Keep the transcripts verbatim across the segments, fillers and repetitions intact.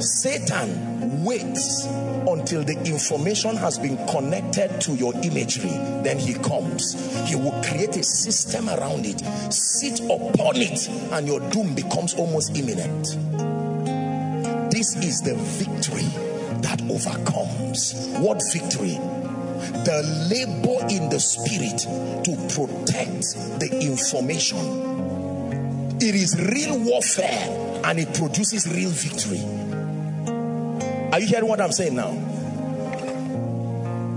Satan waits until the information has been connected to your imagery. Then he comes. He will create a system around it. Sit upon it and your doom becomes almost imminent. This is the victory that overcomes. What victory? The labor in the spirit to protect the information. It is real warfare and it produces real victory. Are you hearing what I'm saying now?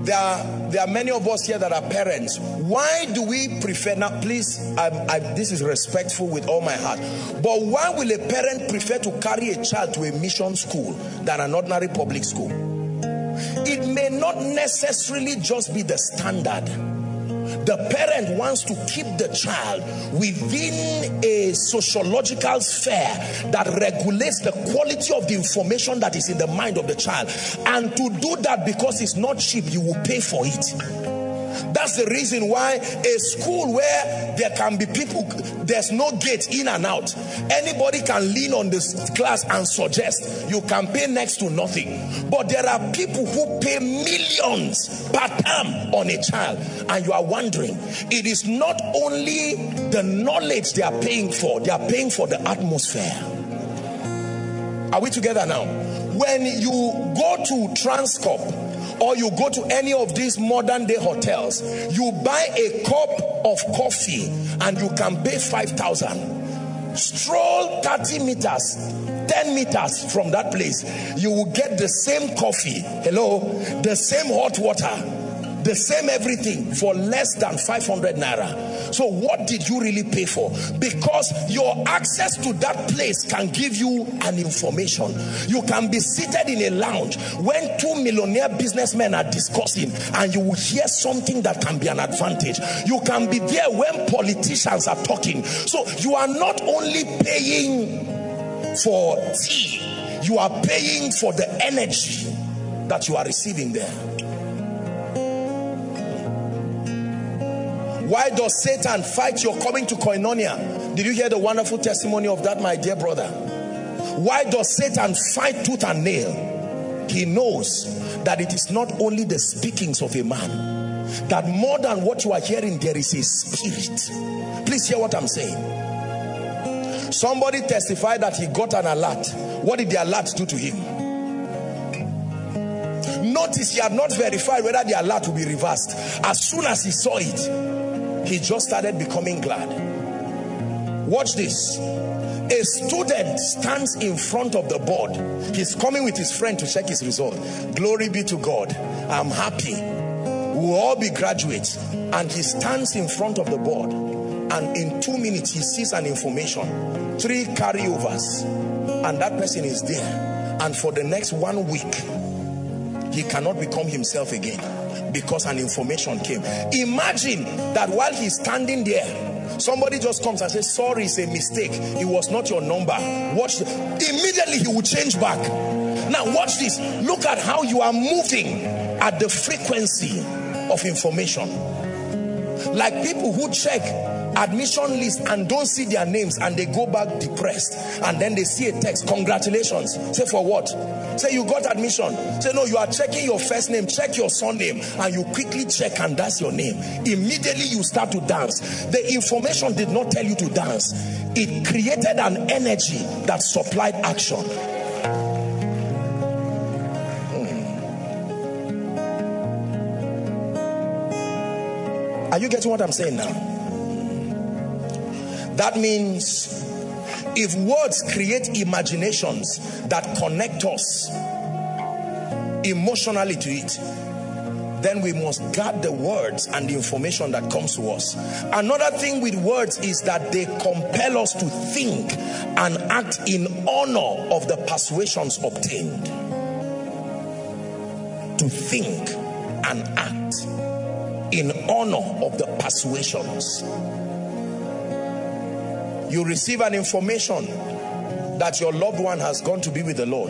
There are, there are many of us here that are parents. Why do we prefer, now please, I'm, I'm, this is respectful with all my heart, but why will a parent prefer to carry a child to a mission school than an ordinary public school? It may not necessarily just be the standard. The parent wants to keep the child within a sociological sphere that regulates the quality of the information that is in the mind of the child. And to do that, because it's not cheap, you will pay for it. That's the reason why a school where there can be people, there's no gate in and out. Anybody can lean on this class and suggest. You can pay next to nothing. But there are people who pay millions per term on a child. And you are wondering, it is not only the knowledge they are paying for, they are paying for the atmosphere. Are we together now? When you go to TransCorp, or you go to any of these modern day hotels, you buy a cup of coffee and you can pay five thousand. Stroll thirty meters, ten meters from that place, you will get the same coffee, hello, the same hot water, the same everything for less than five hundred naira. So what did you really pay for? Because your access to that place can give you an information. You can be seated in a lounge when two millionaire businessmen are discussing and you will hear something that can be an advantage. You can be there when politicians are talking. So you are not only paying for tea, you are paying for the energy that you are receiving there. Why does Satan fight your coming to Koinonia? Did you hear the wonderful testimony of that, my dear brother? Why does Satan fight tooth and nail? He knows that it is not only the speakings of a man, that more than what you are hearing, there is a spirit. Please hear what I'm saying. Somebody testified that he got an alert. What did the alert do to him? Notice he had not verified whether the alert would be reversed. As soon as he saw it, he just started becoming glad. Watch this. A student stands in front of the board. He's coming with his friend to check his result. Glory be to God. I'm happy. We'll all be graduates. And he stands in front of the board. And in two minutes, he sees an information. Three carryovers. And that person is there. And for the next one week, he cannot become himself again, because an information came. Imagine that while he's standing there, somebody just comes and says, sorry, it's a mistake. It was not your number. Watch. Immediately he will change back. Now watch this. Look at how you are moving at the frequency of information. Like people who check admission list and don't see their names and they go back depressed, and then they see a text, congratulations. Say, for what? Say, you got admission. Say, no, you are checking your first name. Check your surname. And you quickly check and that's your name. Immediately you start to dance. The information did not tell you to dance. It created an energy that supplied action. Mm. Are you getting what I'm saying now? That means if words create imaginations that connect us emotionally to it, then we must guard the words and the information that comes to us. Another thing with words is that they compel us to think and act in honor of the persuasions obtained. To think an act in honor of the persuasions. You receive an information that your loved one has gone to be with the Lord.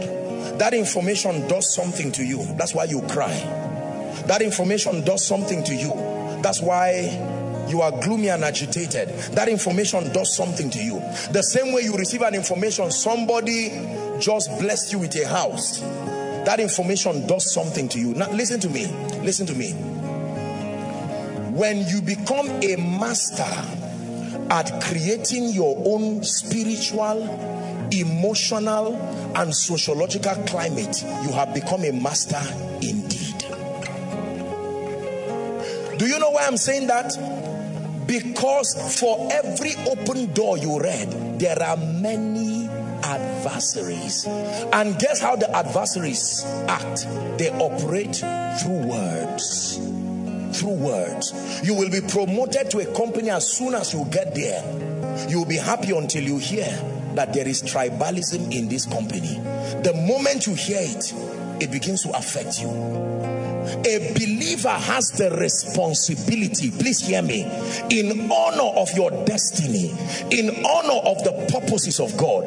That information does something to you. That's why you cry. That information does something to you. That's why you are gloomy and agitated. That information does something to you. The same way you receive an information, somebody just blessed you with a house. That information does something to you. Now listen to me, listen to me. When you become a master at creating your own spiritual, emotional, and sociological climate, you have become a master indeed. Do you know why I'm saying that? Because for every open door you read, there are many adversaries. And guess how the adversaries act? They operate through words. Through words. You will be promoted to a company as soon as you get there. You will be happy until you hear that there is tribalism in this company. The moment you hear it, it begins to affect you. A believer has the responsibility, please hear me, in honor of your destiny, in honor of the purposes of God.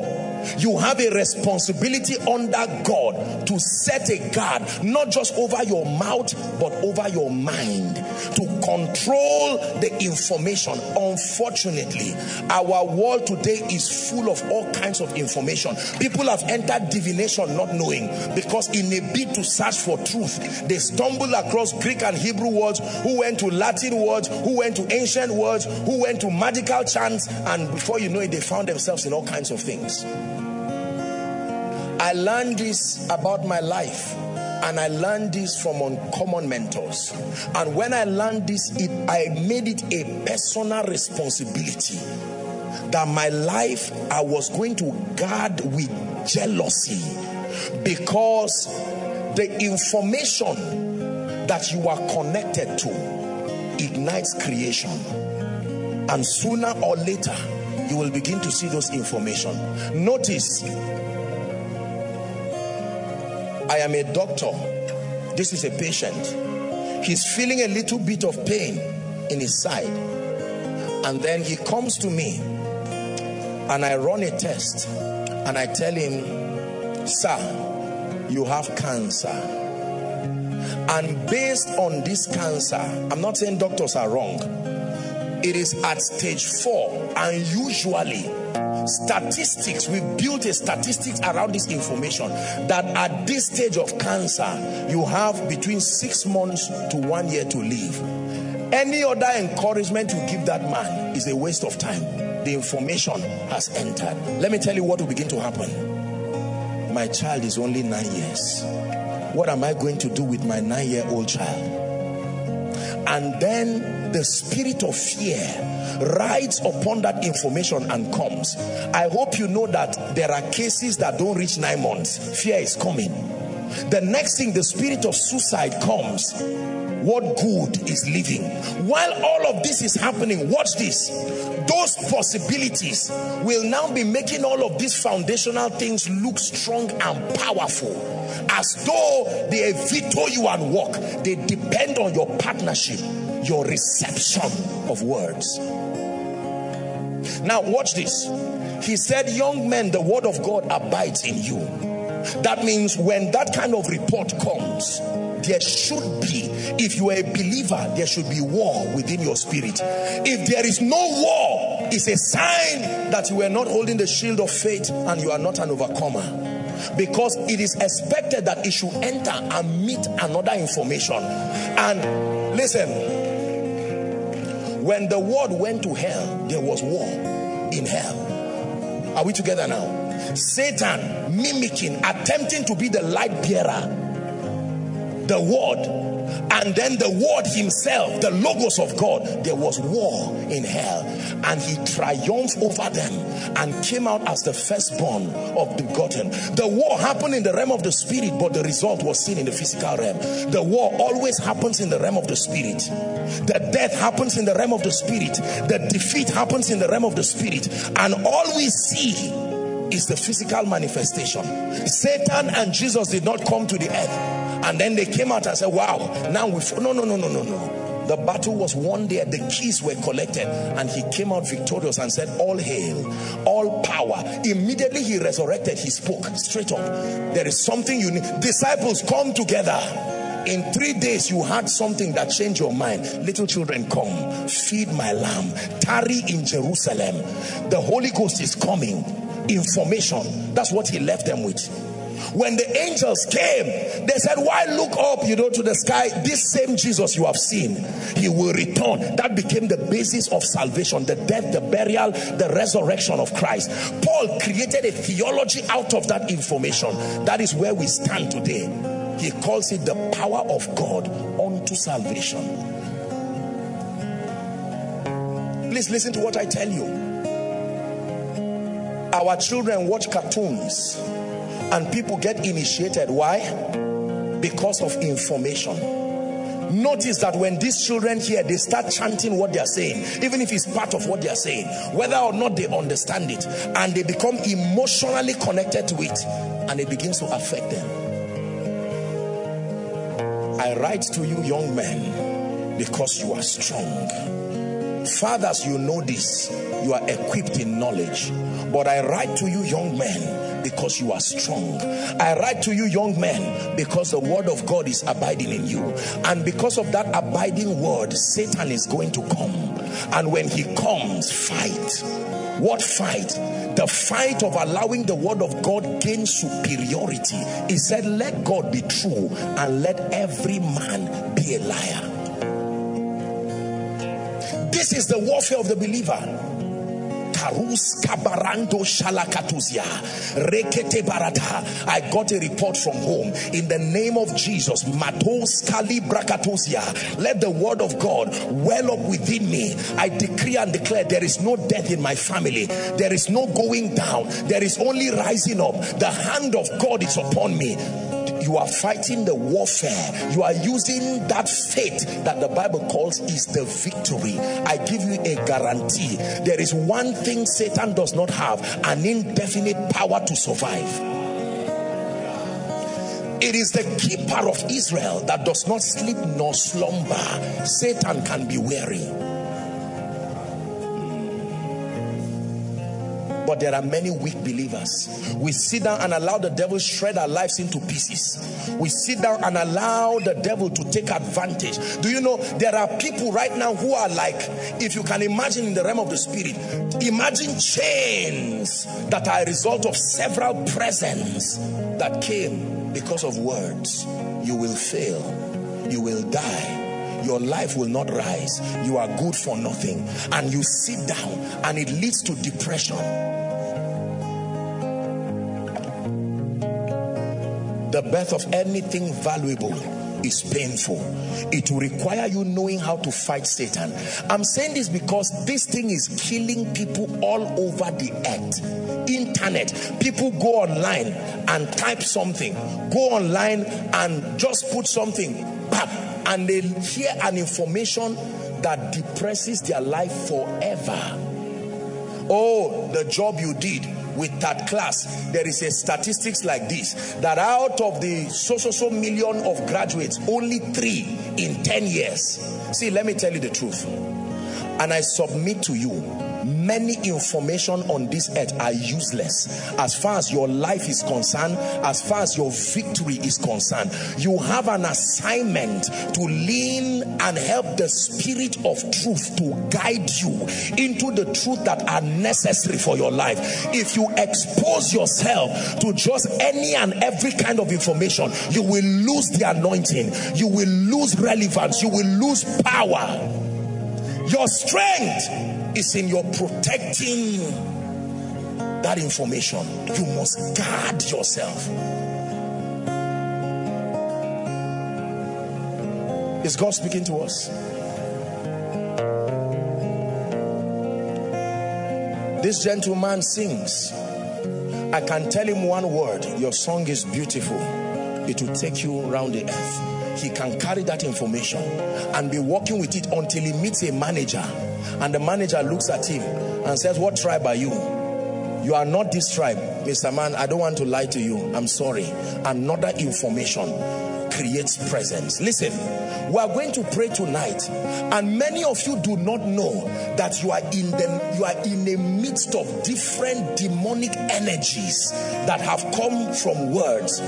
You have a responsibility under God to set a guard, not just over your mouth, but over your mind, to control the information. Unfortunately, our world today is full of all kinds of information. People have entered divination not knowing, because in a bid to search for truth, they stumbled across Greek and Hebrew words, who went to Latin words, who went to ancient words, who went to magical chants, and before you know it, they found themselves in all kinds of things. I learned this about my life, and I learned this from uncommon mentors. And when I learned this, it, I made it a personal responsibility that my life I was going to guard with jealousy, because the information that you are connected to ignites creation, and sooner or later you will begin to see those information. Notice, I am a doctor. This is a patient. He's feeling a little bit of pain in his side. And then he comes to me and I run a test and I tell him, sir, you have cancer. And based on this cancer, I'm not saying doctors are wrong. It is at stage four, and usually statistics, we built a statistics around this information that at this stage of cancer you have between six months to one year to live. Any other encouragement you give that man is a waste of time. The information has entered. Let me tell you what will begin to happen. My child is only nine years. What am I going to do with my nine-year-old child? And then the spirit of fear rides upon that information and comes. I hope you know that there are cases that don't reach nine months. Fear is coming. The next thing, the spirit of suicide comes. What good is living? While all of this is happening, watch this. Those possibilities will now be making all of these foundational things look strong and powerful, as though they veto you and walk. They depend on your partnership, your reception of words. Now watch this. He said, young men, the word of God abides in you. That means when that kind of report comes, there should be, if you are a believer, there should be war within your spirit. If there is no war, it's a sign that you are not holding the shield of faith and you are not an overcomer. Because it is expected that it should enter and meet another information. And listen, when the word went to hell, there was war in hell. Are we together now? Satan mimicking, attempting to be the light bearer, the word, and then the word himself, the logos of God. There was war in hell, and he triumphed over them and came out as the firstborn of the begotten. The war happened in the realm of the spirit, but the result was seen in the physical realm. The war always happens in the realm of the spirit. The death happens in the realm of the spirit. The defeat happens in the realm of the spirit. And all we see is the physical manifestation. Satan and Jesus did not come to the earth And then they came out and said, wow, now we no no no no no no. The battle was won there, the keys were collected, and he came out victorious and said, all hail, all power. Immediately he resurrected, he spoke straight up. There is something you need. Disciples, come together. In three days, you had something that changed your mind. Little children, come. Feed my lamb. Tarry in Jerusalem. The Holy Ghost is coming. Information. That's what he left them with. When the angels came, they said, why look up, you know, to the sky? This same Jesus you have seen, he will return. That became the basis of salvation, the death, the burial, the resurrection of Christ. Paul created a theology out of that information. That is where we stand today. He calls it the power of God unto salvation. Please listen to what I tell you. Our children watch cartoons and people get initiated. Why? Because of information. Notice that when these children hear, they start chanting what they are saying, even if it's part of what they are saying, whether or not they understand it, and they become emotionally connected to it, and it begins to affect them. I write to you, young men, because you are strong. Fathers, you know this, you are equipped in knowledge. But I write to you, young men, because you are strong. I write to you, young men, because the word of God is abiding in you. And because of that abiding word, Satan is going to come. And when he comes, fight. What fight? The fight of allowing the word of God gain superiority. He said, let God be true and let every man be a liar. This is the warfare of the believer. I got a report from home in the name of Jesus. Let the word of God well up within me. I decree and declare there is no death in my family. There is no going down. There is only rising up. The hand of God is upon me. You are fighting the warfare. You are using that faith that the Bible calls is the victory. I give you a guarantee. There is one thing Satan does not have, an indefinite power to survive. It is the keeper of Israel that does not sleep nor slumber. Satan can be weary. But there are many weak believers. We sit down and allow the devil shred our lives into pieces. We sit down and allow the devil to take advantage. Do you know there are people right now who are like, if you can imagine in the realm of the spirit, imagine chains that are a result of several presents that came because of words. You will fail. You will die. Your life will not rise. You are good for nothing. And you sit down and it leads to depression. The birth of anything valuable is painful. It will require you knowing how to fight Satan. I'm saying this because this thing is killing people all over the earth. Internet, people go online and type something, go online and just put something, bam, and they hear an information that depresses their life forever. Oh, the job you did with that class. There is a statistics like this, that out of the so so so million of graduates, only three in ten years. See, let me tell you the truth. And I submit to you, many information on this earth are useless as far as your life is concerned, as far as your victory is concerned. You have an assignment to lean and help the spirit of truth to guide you into the truth that are necessary for your life. If you expose yourself to just any and every kind of information, you will lose the anointing, you will lose relevance, you will lose power. Your strength is in your protecting that information. You must guard yourself. Is God speaking to us? This gentleman sings. I can tell him one word. Your song is beautiful. It will take you around the earth. He can carry that information and be working with it until he meets a manager. And the manager looks at him and says, what tribe are you? You are not this tribe. Mister Man, I don't want to lie to you. I'm sorry. Another information. creates presence. Listen, we are going to pray tonight, and many of you do not know that you are in the you are in the midst of different demonic energies that have come from words.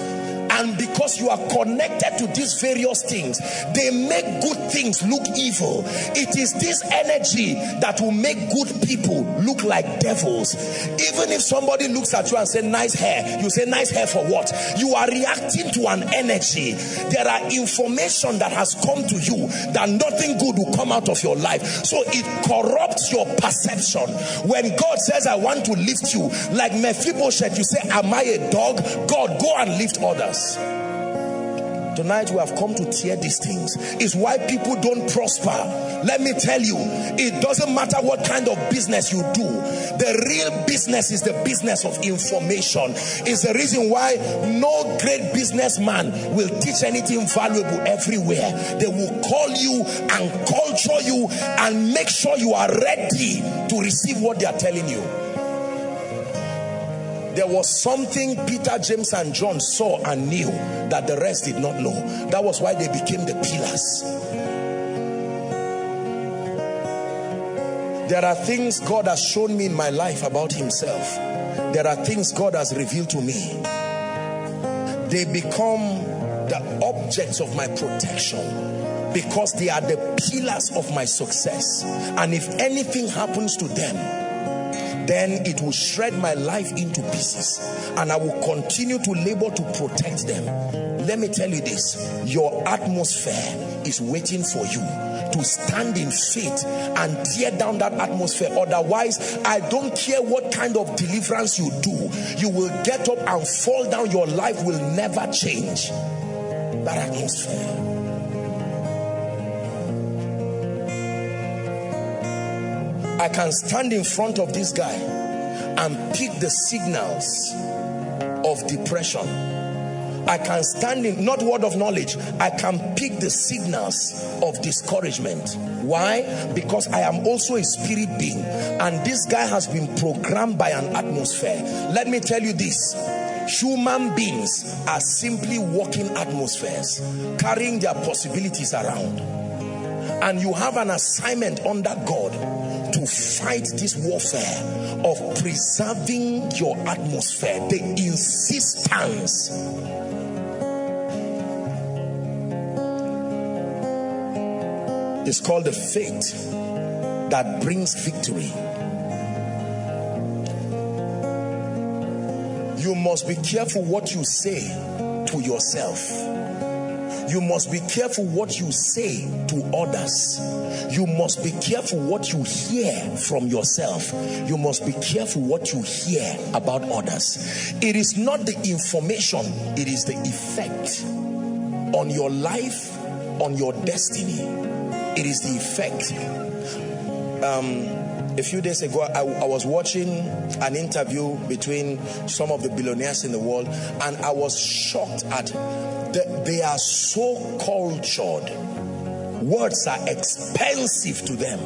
And because you are connected to these various things, they make good things look evil. It is this energy that will make good people look like devils. Even if somebody looks at you and says, nice hair, you say, nice hair for what? You are reacting to an energy. There are information that has come to you that nothing good will come out of your life. So it corrupts your perception. When God says, I want to lift you, like Mephibosheth, you say, am I a dog? God, go and lift others. Tonight we have come to tear these things. It's why people don't prosper. Let me tell you, it doesn't matter what kind of business you do. The real business is the business of information. It's the reason why no great businessman will teach anything valuable everywhere. They will call you and culture you and make sure you are ready to receive what they are telling you. There was something Peter, James, and John saw and knew that the rest did not know. That was why they became the pillars. There are things God has shown me in my life about himself. There are things God has revealed to me. They become the objects of my protection, because they are the pillars of my success. And if anything happens to them, then it will shred my life into pieces, and I will continue to labor to protect them. Let me tell you this, your atmosphere is waiting for you to stand in faith and tear down that atmosphere. Otherwise, I don't care what kind of deliverance you do, you will get up and fall down. Your life will never change. That atmosphere. I can stand in front of this guy and pick the signals of depression. I can stand in, not word of knowledge, I can pick the signals of discouragement. Why? Because I am also a spirit being, and this guy has been programmed by an atmosphere. Let me tell you this, human beings are simply walking atmospheres, carrying their possibilities around. And you have an assignment under God to fight this warfare of preserving your atmosphere, the insistence. It's called the faith that brings victory. You must be careful what you say to yourself. You must be careful what you say to others. You must be careful what you hear from yourself. You must be careful what you hear about others. It is not the information, it is the effect on your life, on your destiny. It is the effect. Um, a few days ago, I, I was watching an interview between some of the billionaires in the world, and I was shocked at they are so cultured. Words are expensive to them.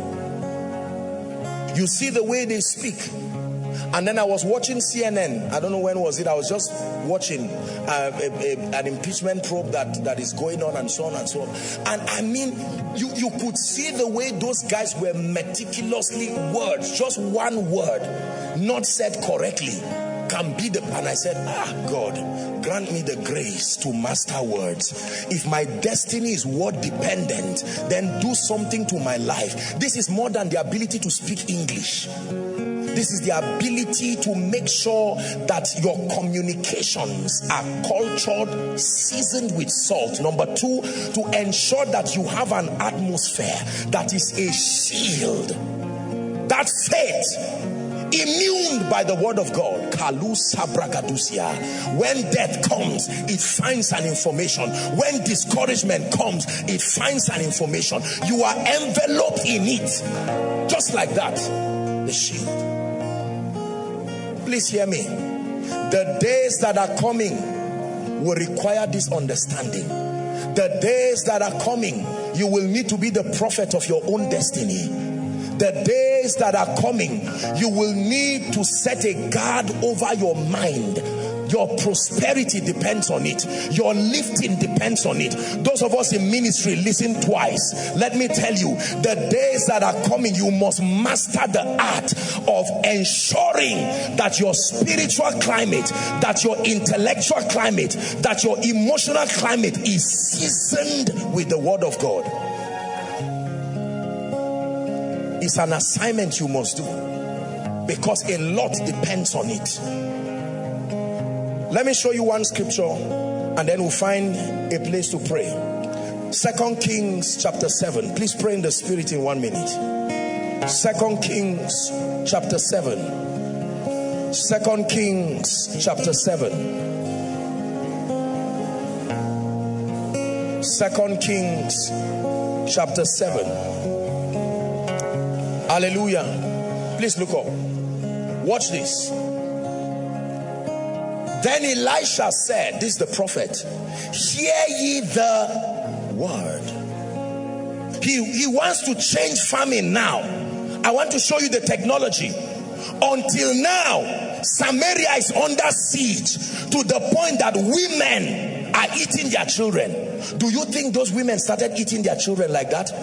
You see the way they speak. And then I was watching C N N. I don't know when was it. I was just watching uh, a, a, an impeachment probe that, that is going on, and so on and so on. And I mean, you, you could see the way those guys were meticulously words. Just one word not said correctly can be the, and I said, ah, God, grant me the grace to master words. If my destiny is word dependent, then do something to my life. This is more than the ability to speak English. This is the ability to make sure that your communications are cultured, seasoned with salt. Number two, to ensure that you have an atmosphere that is a shield. That faith, immune by the word of God. When death comes, it finds an information. When discouragement comes, it finds an information. You are enveloped in it. Just like that. The shield. Please hear me. The days that are coming will require this understanding. The days that are coming, you will need to be the prophet of your own destiny. The days that are coming, you will need to set a guard over your mind. Your prosperity depends on it. Your lifting depends on it. Those of us in ministry, listen twice. Let me tell you, the days that are coming, you must master the art of ensuring that your spiritual climate, that your intellectual climate, that your emotional climate is seasoned with the Word of God. It's an assignment you must do, because a lot depends on it. Let me show you one scripture and then we'll find a place to pray. Second Kings chapter seven. Please pray in the spirit in one minute. Second Kings chapter seven. Second Kings chapter seven. Second Kings chapter seven. Hallelujah. Please look up. Watch this. Then Elisha said, this is the prophet, hear ye the word. He, he wants to change famine now. I want to show you the technology. Until now, Samaria is under siege to the point that women are eating their children. Do you think those women started eating their children like that?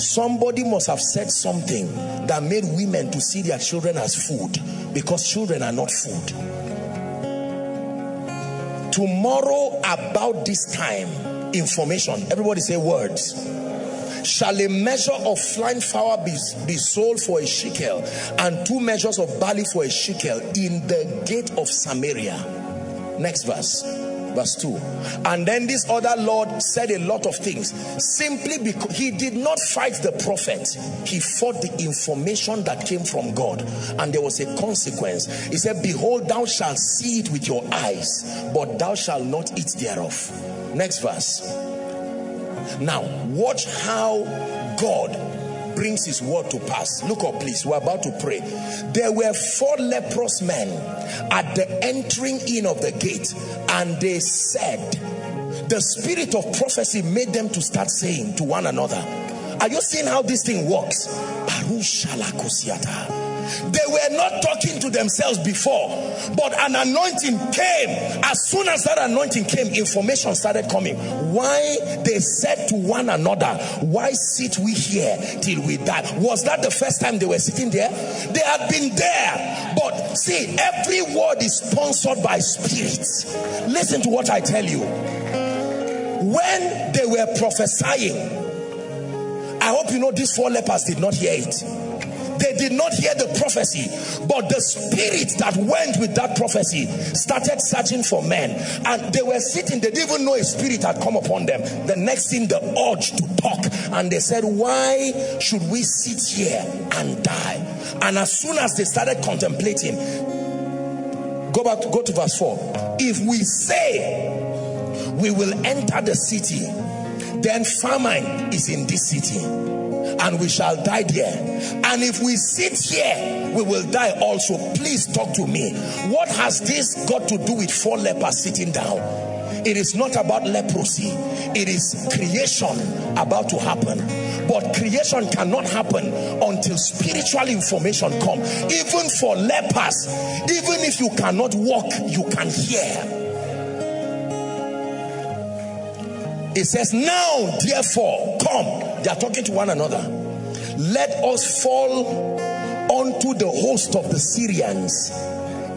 Somebody must have said something that made women to see their children as food, because children are not food. Tomorrow about this time, information, everybody say words. Shall a measure of fine flour be, be sold for a shekel, and two measures of barley for a shekel in the gate of Samaria? Next verse. Verse two. And then this other Lord said a lot of things, simply because he did not fight the prophet. He fought the information that came from God, and there was a consequence. He said, behold, thou shalt see it with your eyes, but thou shalt not eat thereof. Next verse. Now watch how God brings his word to pass. Look up, please. We're about to pray. There were four leprous men at the entering in of the gate, and they said, the spirit of prophecy made them to start saying to one another, are you seeing how this thing works? They were not talking to themselves before, but an anointing came. As soon as that anointing came, information started coming. Why? They said to one another, why sit we here till we die? Was that the first time they were sitting there? They had been there. But see, every word is sponsored by spirits. Listen to what I tell you. When they were prophesying, I hope you know these four lepers did not hear it. They did not hear the prophecy, but the spirit that went with that prophecy started searching for men. And they were sitting, they didn't even know a spirit had come upon them. The next thing, the urge to talk. And they said, why should we sit here and die? And as soon as they started contemplating, go back, go to verse four. If we say we will enter the city, then famine is in this city, and we shall die there. And if we sit here, we will die also. Please talk to me. What has this got to do with four lepers sitting down? It is not about leprosy. It is creation about to happen. But creation cannot happen until spiritual information comes. Even for lepers, even if you cannot walk, you can hear. It says, now therefore, come. They are talking to one another. Let us fall unto the host of the Syrians.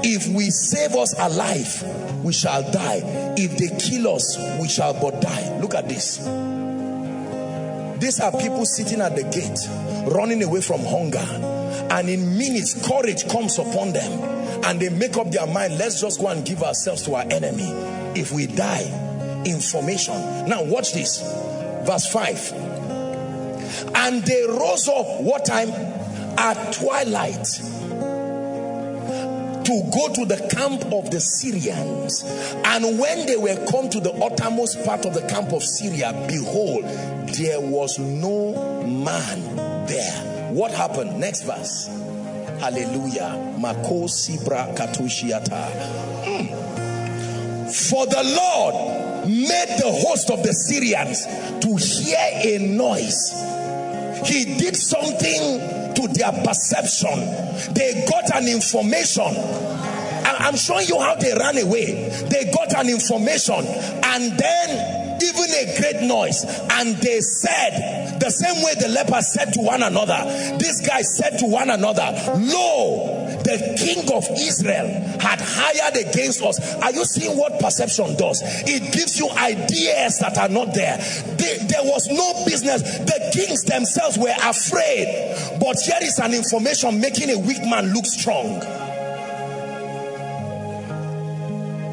If we save us alive, we shall die. If they kill us, we shall but die. Look at this. These are people sitting at the gate, running away from hunger. And in minutes, courage comes upon them. And they make up their mind, let's just go and give ourselves to our enemy. If we die, information. Now watch this. Verse five. And they rose up, what time? At twilight, to go to the camp of the Syrians. And when they were come to the uttermost part of the camp of Syria, behold, there was no man there. What happened? Next verse. Hallelujah. For the Lord made the host of the Syrians to hear a noise. He did something to their perception. They got an information. I I'm showing you how they ran away. They got an information and then even a great noise, and they said, the same way the lepers said to one another, this guy said to one another, lo, the king of Israel had hired against us. Are you seeing what perception does? It gives you ideas that are not there. They, there was no business. The kings themselves were afraid. But here is an information making a weak man look strong.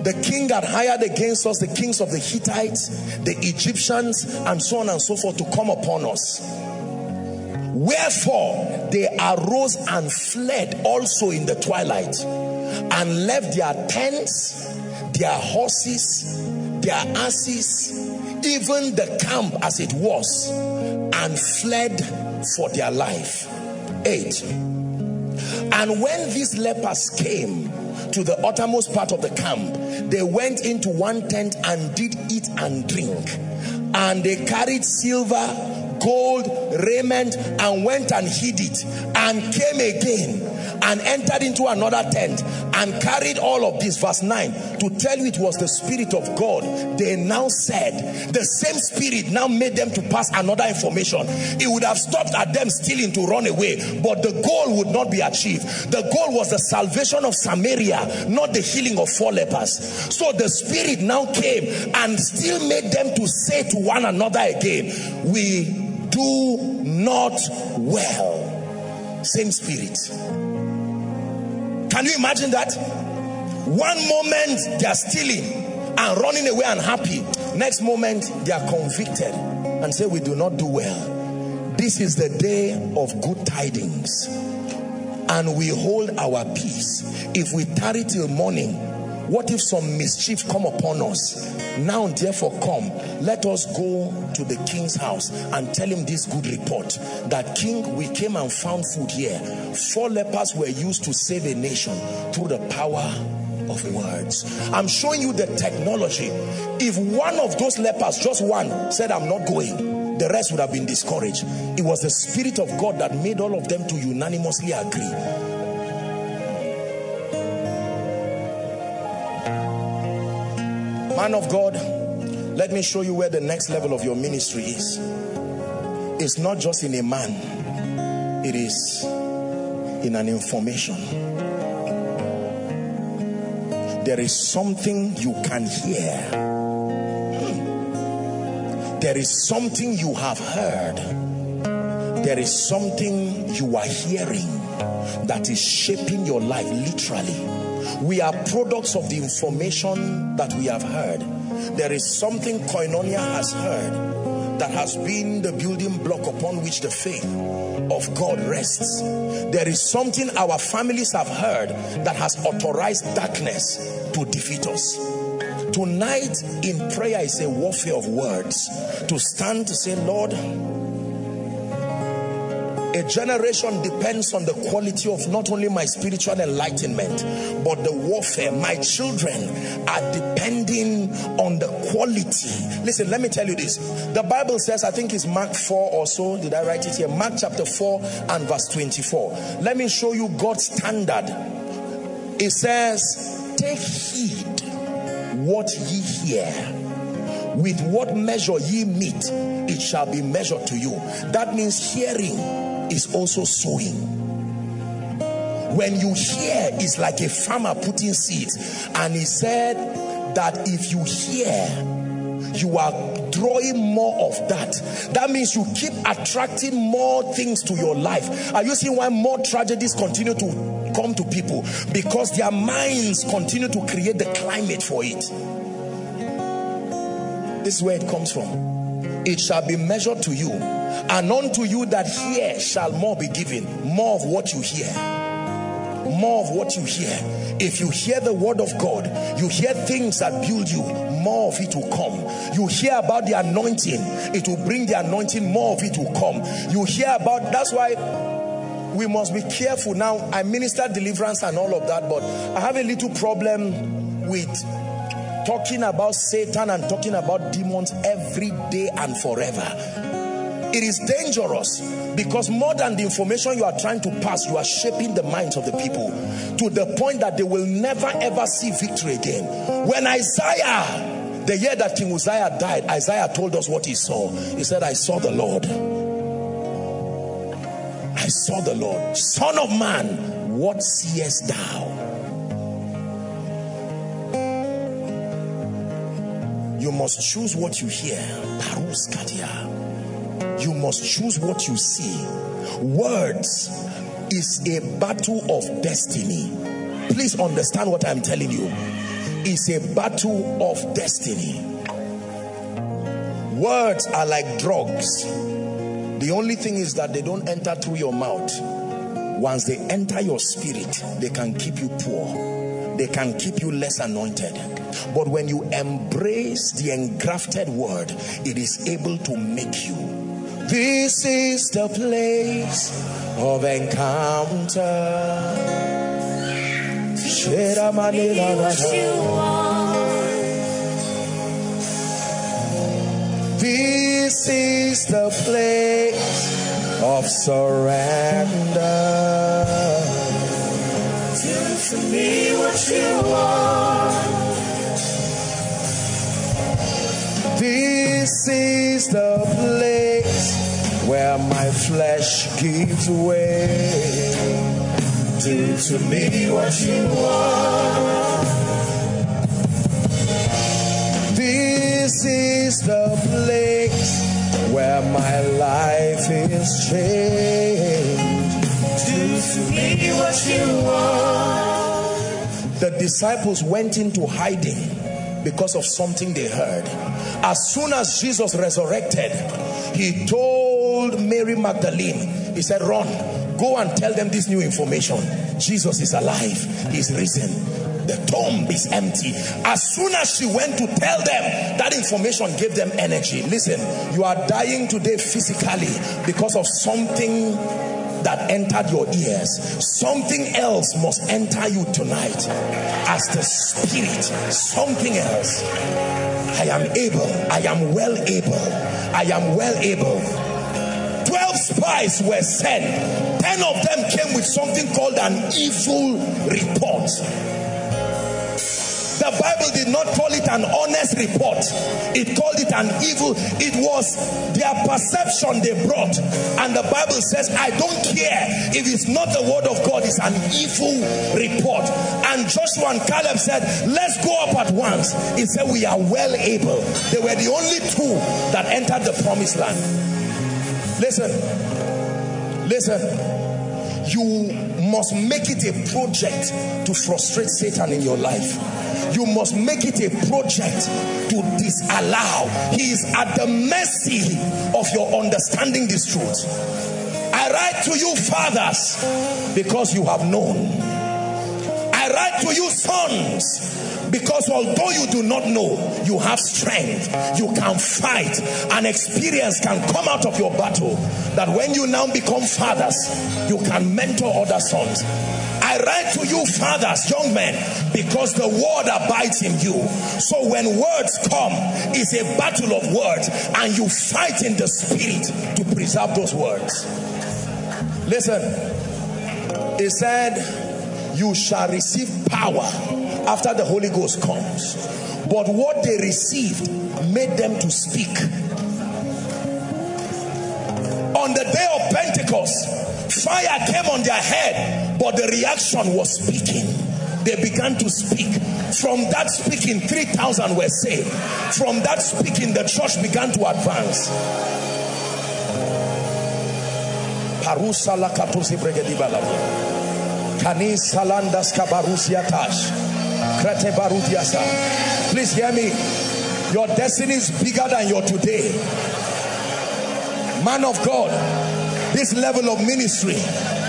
The king had hired against us the kings of the Hittites, the Egyptians, and so on and so forth to come upon us. Wherefore they arose and fled also in the twilight, and left their tents, their horses, their asses, even the camp as it was, and fled for their life. Eight. And when these lepers came to the uttermost part of the camp, they went into one tent and did eat and drink. And they carried silver, gold, raiment, and went and hid it, and came again and entered into another tent and carried all of this. Verse nine, to tell you it was the Spirit of God. They now said, the same Spirit now made them to pass another information. It would have stopped at them stealing to run away, but the goal would not be achieved. The goal was the salvation of Samaria, not the healing of four lepers. So the Spirit now came and still made them to say to one another again, we do not well. Same Spirit. Can you imagine that? One moment they are stealing and running away and happy. Next moment they are convicted and say we do not do well. This is the day of good tidings, and we hold our peace. If we tarry till morning, what if some mischief come upon us? Now therefore come, let us go to the king's house and tell him this good report, that king, we came and found food here. Four lepers were used to save a nation through the power of words. I'm showing you the technology. If one of those lepers, just one, said I'm not going, the rest would have been discouraged. It was the Spirit of God that made all of them to unanimously agree. Man of God, let me show you where the next level of your ministry is. It's not just in a man, it is in an information. There is something you can hear. There is something you have heard. There is something you are hearing that is shaping your life literally. We are products of the information that we have heard. There is something Koinonia has heard that has been the building block upon which the faith of God rests. There is something our families have heard that has authorized darkness to defeat us. Tonight in prayer is a warfare of words, to stand to say, Lord, a generation depends on the quality of not only my spiritual enlightenment, but the warfare. My children are depending on the quality. Listen, let me tell you this. The Bible says, I think it's Mark four or so. Did I write it here? Mark chapter four and verse twenty-four. Let me show you God's standard. It says, take heed what ye hear. With what measure ye meet, it shall be measured to you. That means hearing is also sowing. When you hear, it's like a farmer putting seeds, and he said that if you hear, you are drawing more of that. That means you keep attracting more things to your life. Are you seeing why more tragedies continue to come to people? Because their minds continue to create the climate for it. This is where it comes from. It shall be measured to you, and unto you that hear shall more be given. More of what you hear, more of what you hear. If you hear the word of God, you hear things that build you, more of it will come. You hear about the anointing, it will bring the anointing, more of it will come. You hear about, that's why we must be careful. Now, I minister deliverance and all of that, but I have a little problem with talking about Satan and talking about demons every day and forever. It is dangerous because more than the information you are trying to pass, you are shaping the minds of the people to the point that they will never ever see victory again. When Isaiah, the year that King Uzziah died, Isaiah told us what he saw. He said, I saw the Lord. I saw the Lord. Son of man, what seest thou? You must choose what you hear. You must choose what you see. Words is a battle of destiny. Please understand what I'm telling you. It's a battle of destiny. Words are like drugs. The only thing is that they don't enter through your mouth. Once they enter your spirit, they can keep you poor. They can keep you less anointed. But when you embrace the engrafted word, it is able to make you. This is the place of encounter. Shira Manila, this is the place of surrender. To me what you want. This is the place where my flesh gives way. Do to me what you want. This is the place where my life is changed. Do to me what you want. The disciples went into hiding because of something they heard. As soon as Jesus resurrected, he told Mary Magdalene, he said, run, go and tell them this new information. Jesus is alive, he's risen, the tomb is empty. As soon as she went to tell them, that information gave them energy. Listen, you are dying today physically because of something that entered your ears. Something else must enter you tonight as the spirit. Something else. I am able. I am well able. I am well able. Twelve spies were sent. Ten of them came with something called an evil report. The Bible did not call it an honest report. It called it an evil. It was their perception they brought. And the Bible says, I don't care if it's not the word of God, it's an evil report. And Joshua and Caleb said, let's go up at once. He said, we are well able. They were the only two that entered the promised land. Listen, listen. You must make it a project to frustrate Satan in your life. You must make it a project to disallow. He is at the mercy of your understanding this truth. I write to you, fathers, because you have known. I write to you, sons, because although you do not know, you have strength. You can fight. An experience can come out of your battle that when you now become fathers, you can mentor other sons. I write to you, fathers, young men, because the word abides in you. So when words come, it's a battle of words, and you fight in the spirit to preserve those words. Listen, it said, you shall receive power after the Holy Ghost comes. But what they received made them to speak. On the day of Pentecost, fire came on their head, but the reaction was speaking. They began to speak. From that speaking, three thousand were saved. From that speaking, the church began to advance. Please hear me. Your destiny is bigger than your today. Man of God, this level of ministry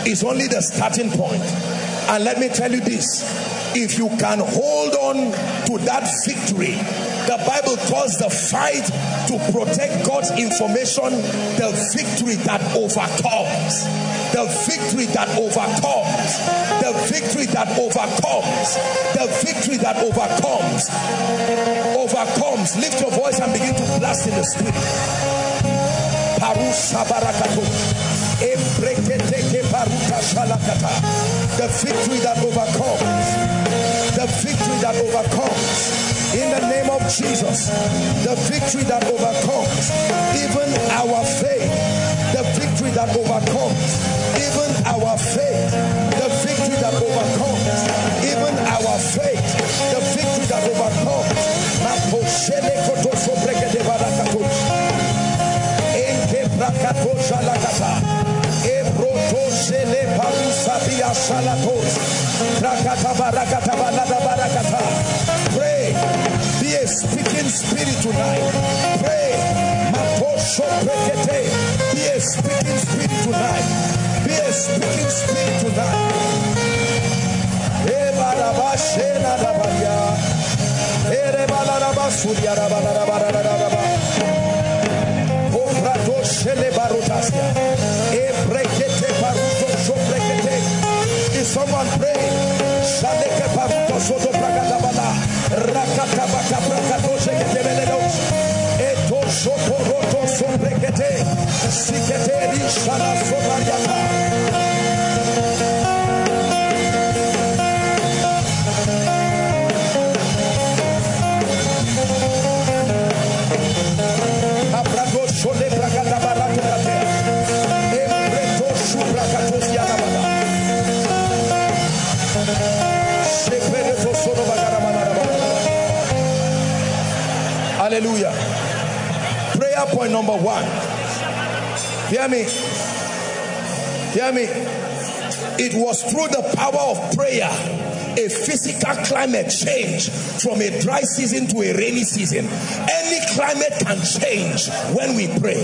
is only the starting point. And let me tell you this, if you can hold on to that victory, the Bible calls the fight to protect God's information, the victory that overcomes, the victory that overcomes, the victory that overcomes, the victory that overcomes, overcomes. Lift your voice and begin to blast in the spirit. Parusa Barakatu. Embreketeke Paruka Shalakata. The victory that overcomes. The victory that overcomes. In the name of Jesus, the victory that overcomes even our faith, the victory that overcomes even our faith, the victory that overcomes even our faith, the victory that overcomes. Be a speaking spirit tonight. Pray. Be a speaking spirit tonight. Be a speaking spirit tonight. Is someone praying? Rakata baka prakato seketebeledos eto sokoroto sombrekete siketeri shana sobariata aprago sole prakata barato kate empreto subrakato yanabada sepereto solo bagara. Hallelujah. Prayer point number one. Hear me. Hear me. It was through the power of prayer a physical climate changed from a dry season to a rainy season. Any climate can change when we pray.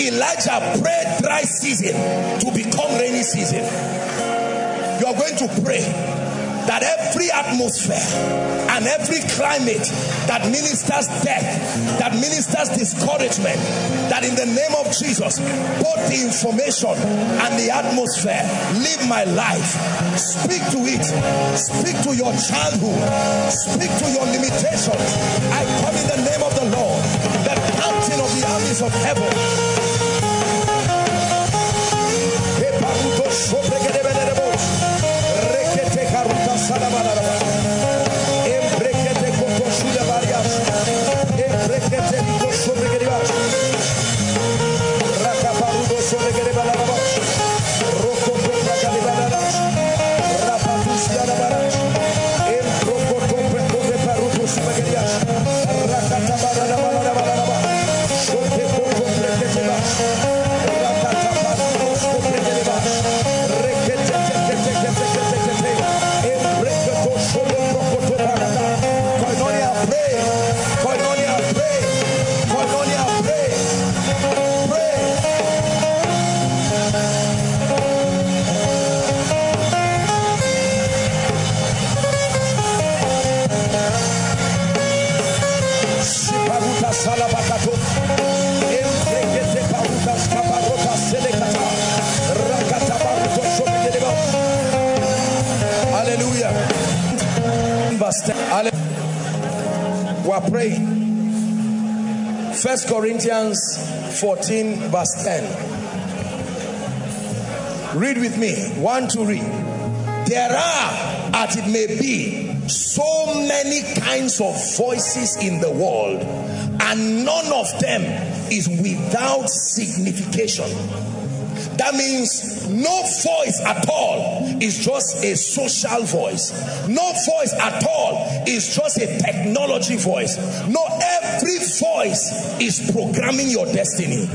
Elijah prayed dry season to become rainy season. You are going to pray that every atmosphere and every climate that ministers death, that ministers discouragement, that in the name of Jesus, both the information and the atmosphere, live my life. Speak to it. Speak to your childhood. Speak to your limitations. I come in the name of the Lord, the captain of the armies of heaven. We're praying. First Corinthians fourteen verse ten. Read with me. One to read. There are, as it may be, so many kinds of voices in the world, and none of them is without signification. That means no voice at all is just a social voice. No voice at all is just a technology voice. No, every voice is programming your destiny.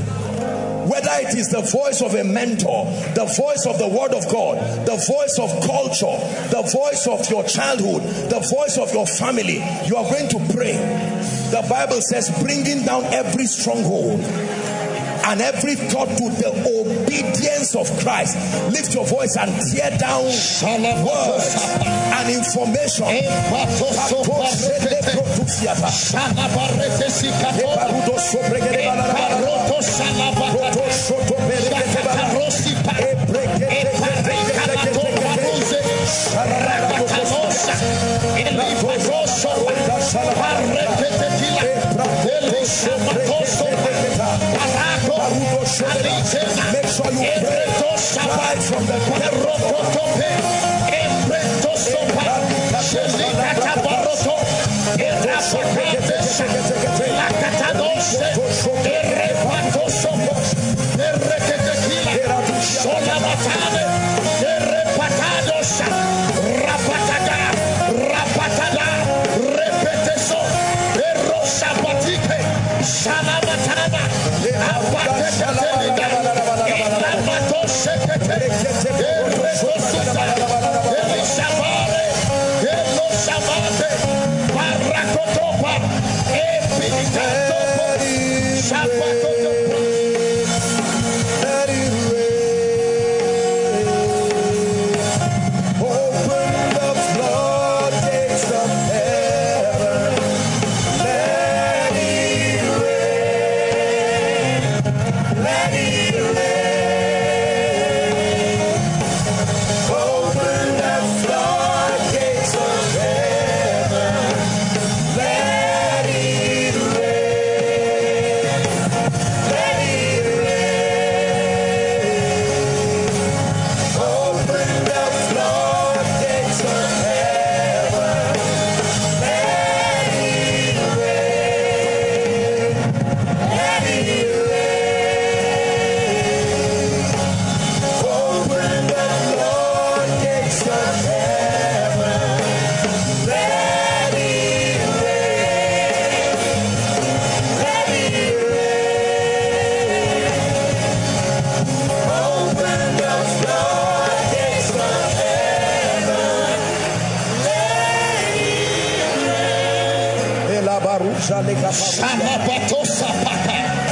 Whether it is the voice of a mentor, the voice of the Word of God, the voice of culture, the voice of your childhood, the voice of your family, you are going to pray. The Bible says, bringing down every stronghold and every thought to the obedience of Christ. Lift your voice and tear down words and information. Para from the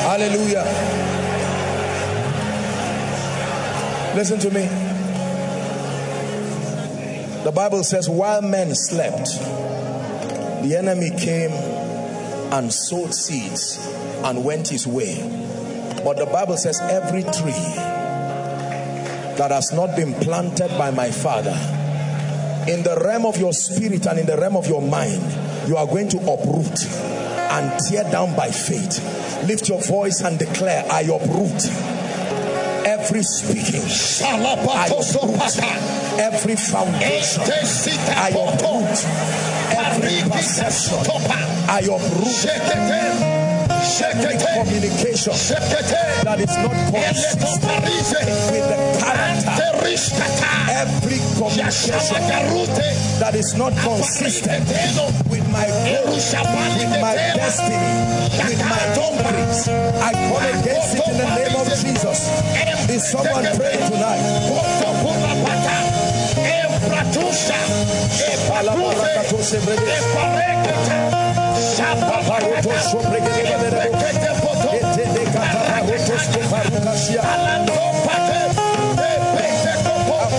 Hallelujah. Listen to me. The Bible says, while men slept, the enemy came and sowed seeds and went his way. But the Bible says, every tree that has not been planted by my Father, in the realm of your spirit and in the realm of your mind, you are going to uproot and tear down by faith. Lift your voice and declare, I uproot every speaking, I uproot every foundation, I uproot every perception, I uproot communication that is not consistent with the character. Every communication that is not consistent with my goals, with my destiny, with my boundaries, I come against it in the name of Jesus. Is someone praying tonight? Shabbat.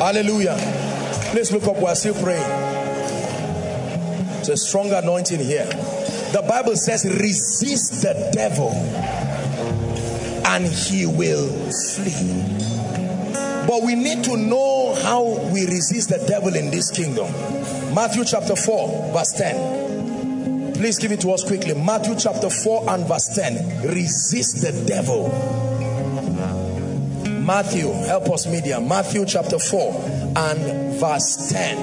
Hallelujah. Please look up. We are still praying. It's a strong anointing here. The Bible says, resist the devil and he will flee. But we need to know how we resist the devil in this kingdom. Matthew chapter four, verse ten. Please give it to us quickly. Matthew chapter four and verse ten. Resist the devil. Matthew, help us media. Matthew chapter four and verse ten.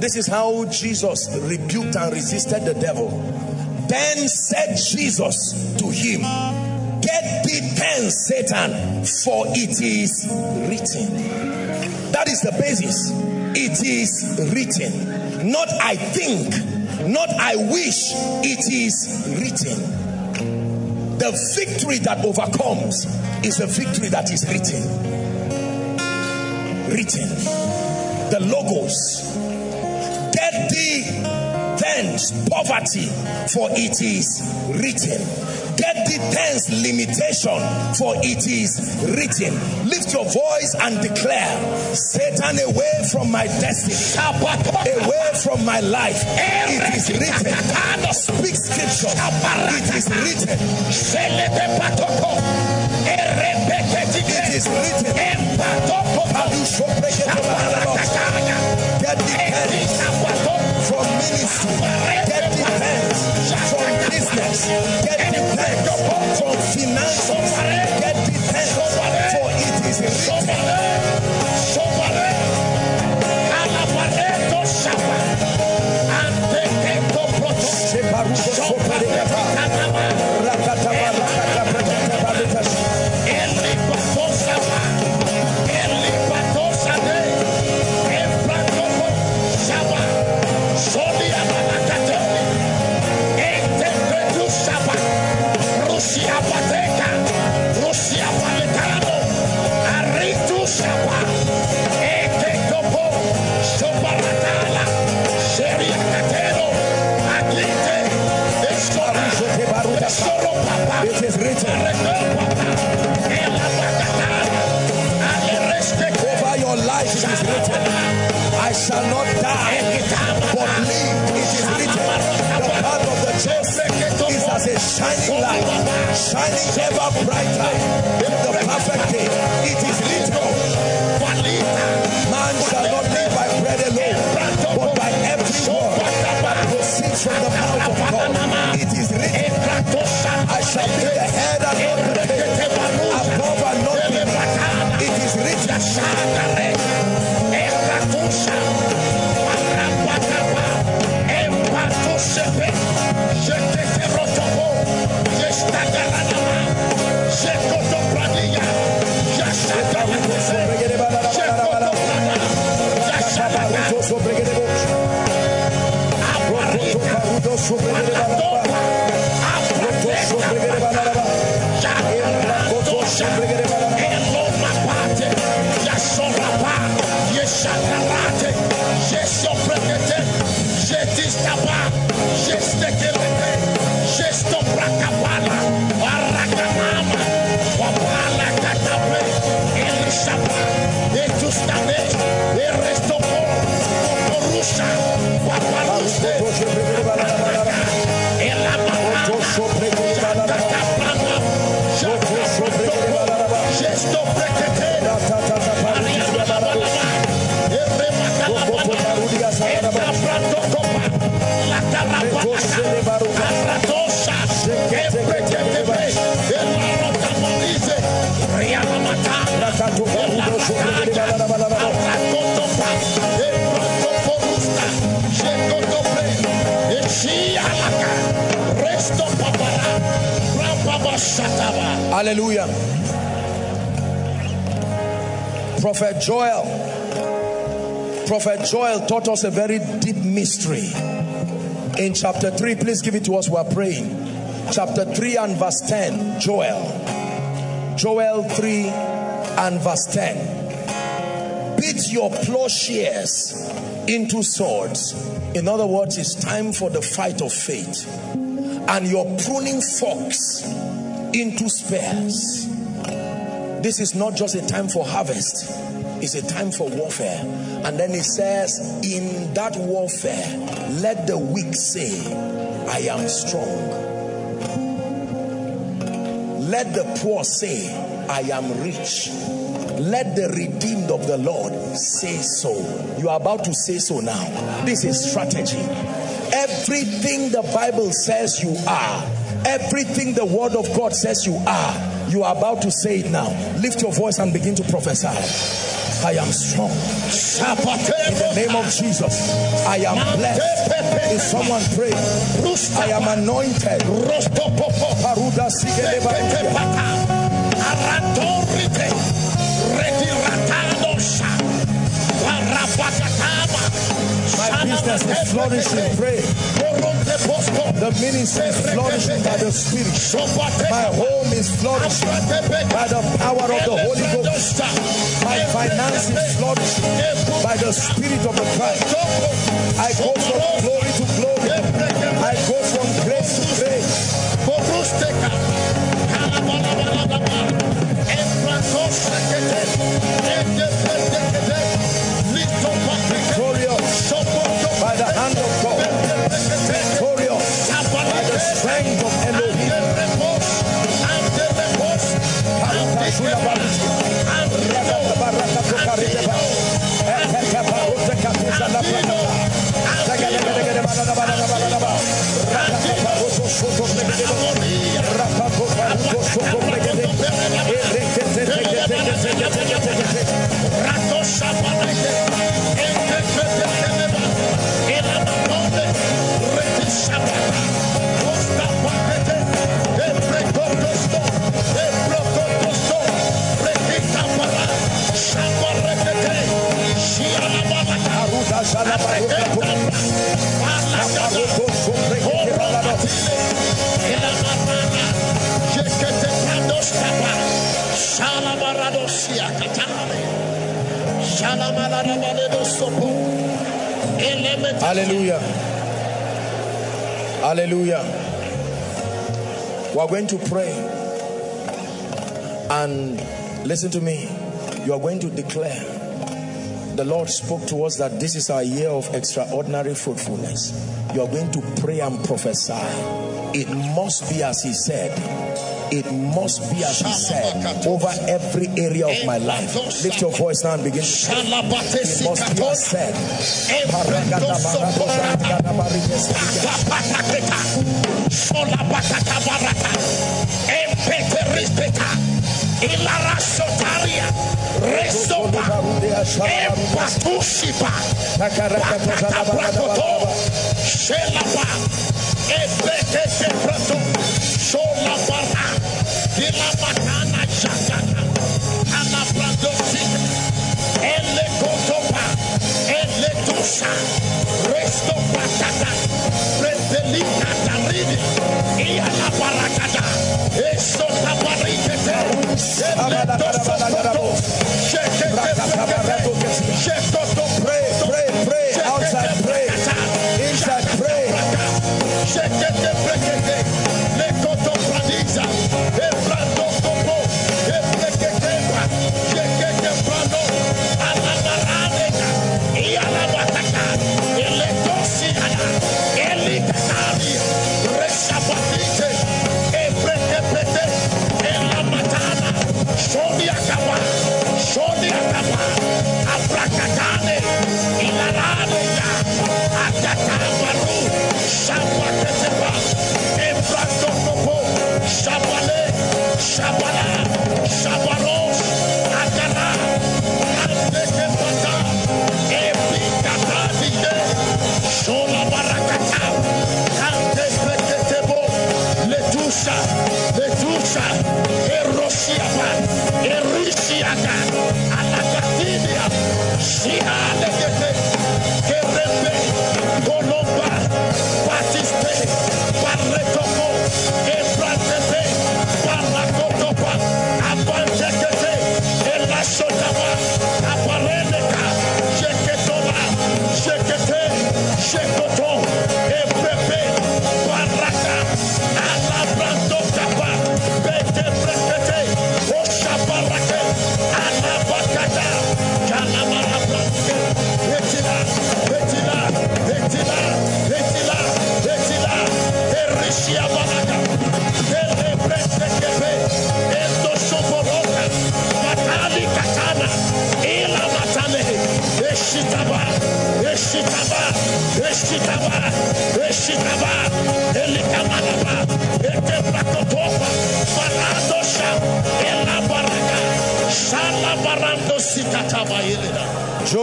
This is how Jesus rebuked and resisted the devil. Then said Jesus to him, get thee hence, Satan, for it is written. That is the basis. It is written. Not I think, not I wish, it is written. The victory that overcomes is a victory that is written. Written. The logos. Get thee Flee thence poverty, for it is written. Get thee thence limitation, for it is written. Lift your voice and declare, Satan, away from my destiny, away from my life. It is written. Speak scripture. It is written. It is written. Get thee thence from ministry. Get thee thence from business. Get thee thence from finances. Get thee thence, for it is written. Shining light, shining ever brighter in the perfect day. It is written, man shall not live by bread alone, but by every word that proceeds from the mouth of God. It is written, I shall be the head and not the tail, above and not beneath. It is written. Hallelujah. Prophet Joel, Prophet Joel taught us a very deep mystery. In chapter three, please give it to us, we are praying. Chapter three and verse ten, Joel. Joel three and verse ten. Beat your plowshares into swords. In other words, it's time for the fight of faith. And your pruning forks into spears. This is not just a time for harvest, it's a time for warfare. And then it says, in that warfare, let the weak say, I am strong. Let the poor say, I am rich. Let the redeemed of the Lord say so. You are about to say so now. This is strategy. Everything the Bible says you are, everything the word of God says you are, you are about to say it now. Lift your voice and begin to prophesy. I am strong. In the name of Jesus, I am blessed. If someone pray, I am anointed. My business is flourishing. Pray. The ministry is flourishing by the Spirit. My home is flourishing by the power of the Holy Ghost. My finances is flourishing by the Spirit of the Christ. I go from glory to glory. I go from grace to grace. Victorious by the hand of God, victorious by the strength of Elohim. Hallelujah. Hallelujah. We are going to pray. And listen to me. You are going to declare. The Lord spoke to us that this is our year of extraordinary fruitfulness. You are going to pray and prophesy. It must be as he said. It must be as he said over every area of my life. Lift your voice now and begin to pray. It must be as said. La patana chakana, ana pradosita, ele kotopa, ele tosha, resto patata, predelita taride, ia la paracata, eso tabarikete, ele tosha koto, sheke tebrekete, sheke to pray, pray, pray, outside pray, inside pray, sheke tebrekete, le koto pradiza.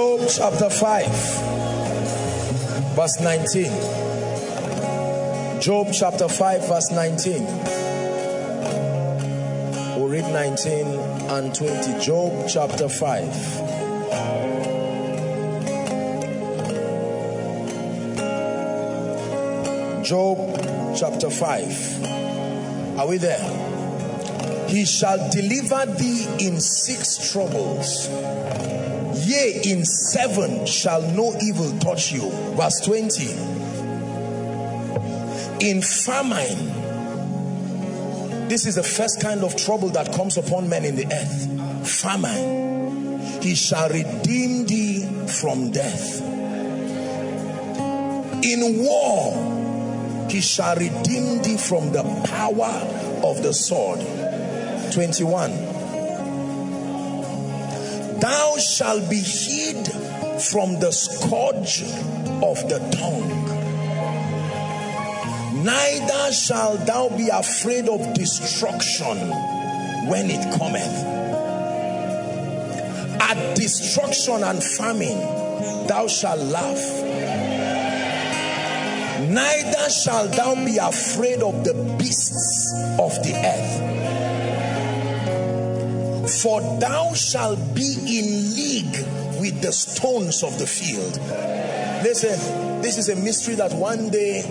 Job chapter five verse nineteen. Job chapter five verse nineteen. We'll read nineteen and twenty. Job chapter five. Job chapter five. Are we there? He shall deliver thee in six troubles. Yea, in seven shall no evil touch you. Verse twenty. In famine. This is the first kind of trouble that comes upon men in the earth. Famine. He shall redeem thee from death. In war. He shall redeem thee from the power of the sword. twenty-one. Thou shalt be hid from the scourge of the tongue. Neither shalt thou be afraid of destruction when it cometh. At destruction and famine thou shalt laugh. Neither shalt thou be afraid of the beasts of the earth. For thou shalt be in league with the stones of the field. Listen, this is a mystery that one day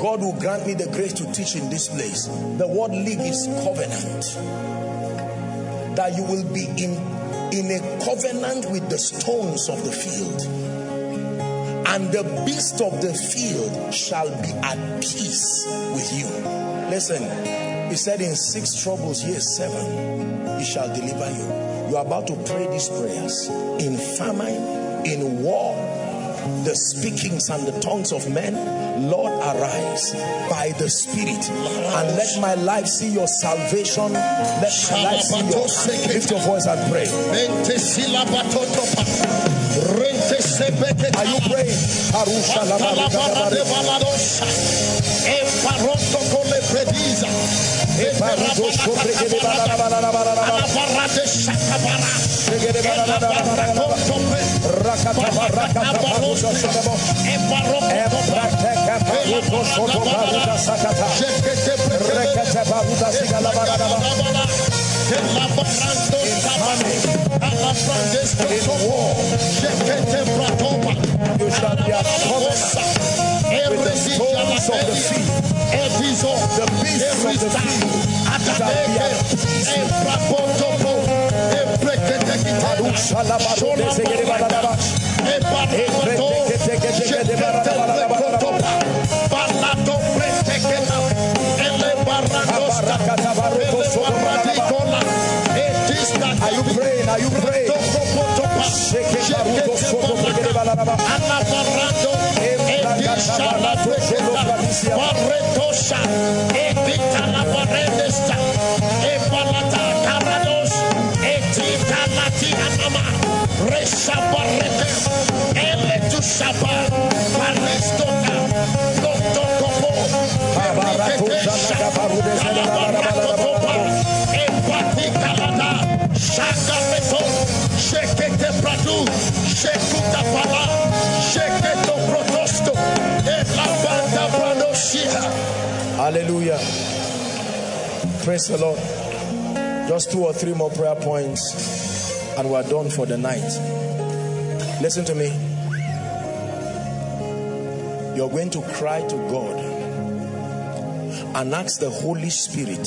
God will grant me the grace to teach in this place. The word league is covenant. That you will be in, in a covenant with the stones of the field. And the beast of the field shall be at peace with you. Listen, he said in six troubles, yes, seven. He shall deliver you. You are about to pray these prayers. In famine, in war, the speakings and the tongues of men, Lord, arise by the Spirit and let my life see your salvation. Let my life see your salvation. Lift your voice and pray. Are you praying? You shall be a covenant with the stones of the sea. The beasts of the field. Are you praying? Are you praying? Hallelujah. Praise the Lord. Just two or three more prayer points and we're done for the night. Listen to me. You're going to cry to God and ask the Holy Spirit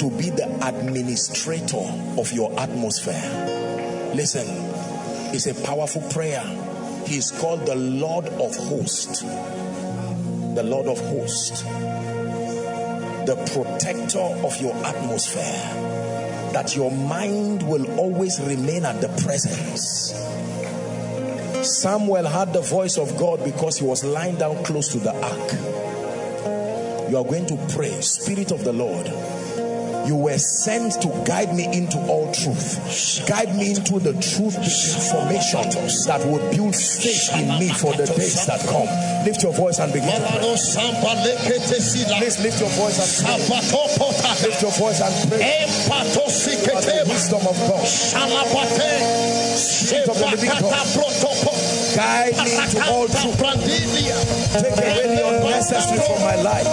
to be the administrator of your atmosphere. Listen, it's a powerful prayer. He is called the Lord of Hosts. The Lord of Hosts. The protector of your atmosphere. That your mind will always remain at the presence. Samuel heard the voice of God because he was lying down close to the ark. You are going to pray, Spirit of the Lord, you were sent to guide me into all truth. Guide me into the truth, information that would build faith in me for the days that come. Lift your voice and begin to pray. Please lift your voice and pray. Lift your voice and pray. You are the wisdom of God. Spirit of the living God. Guide me into all truth. Take away the unnecessary from my life.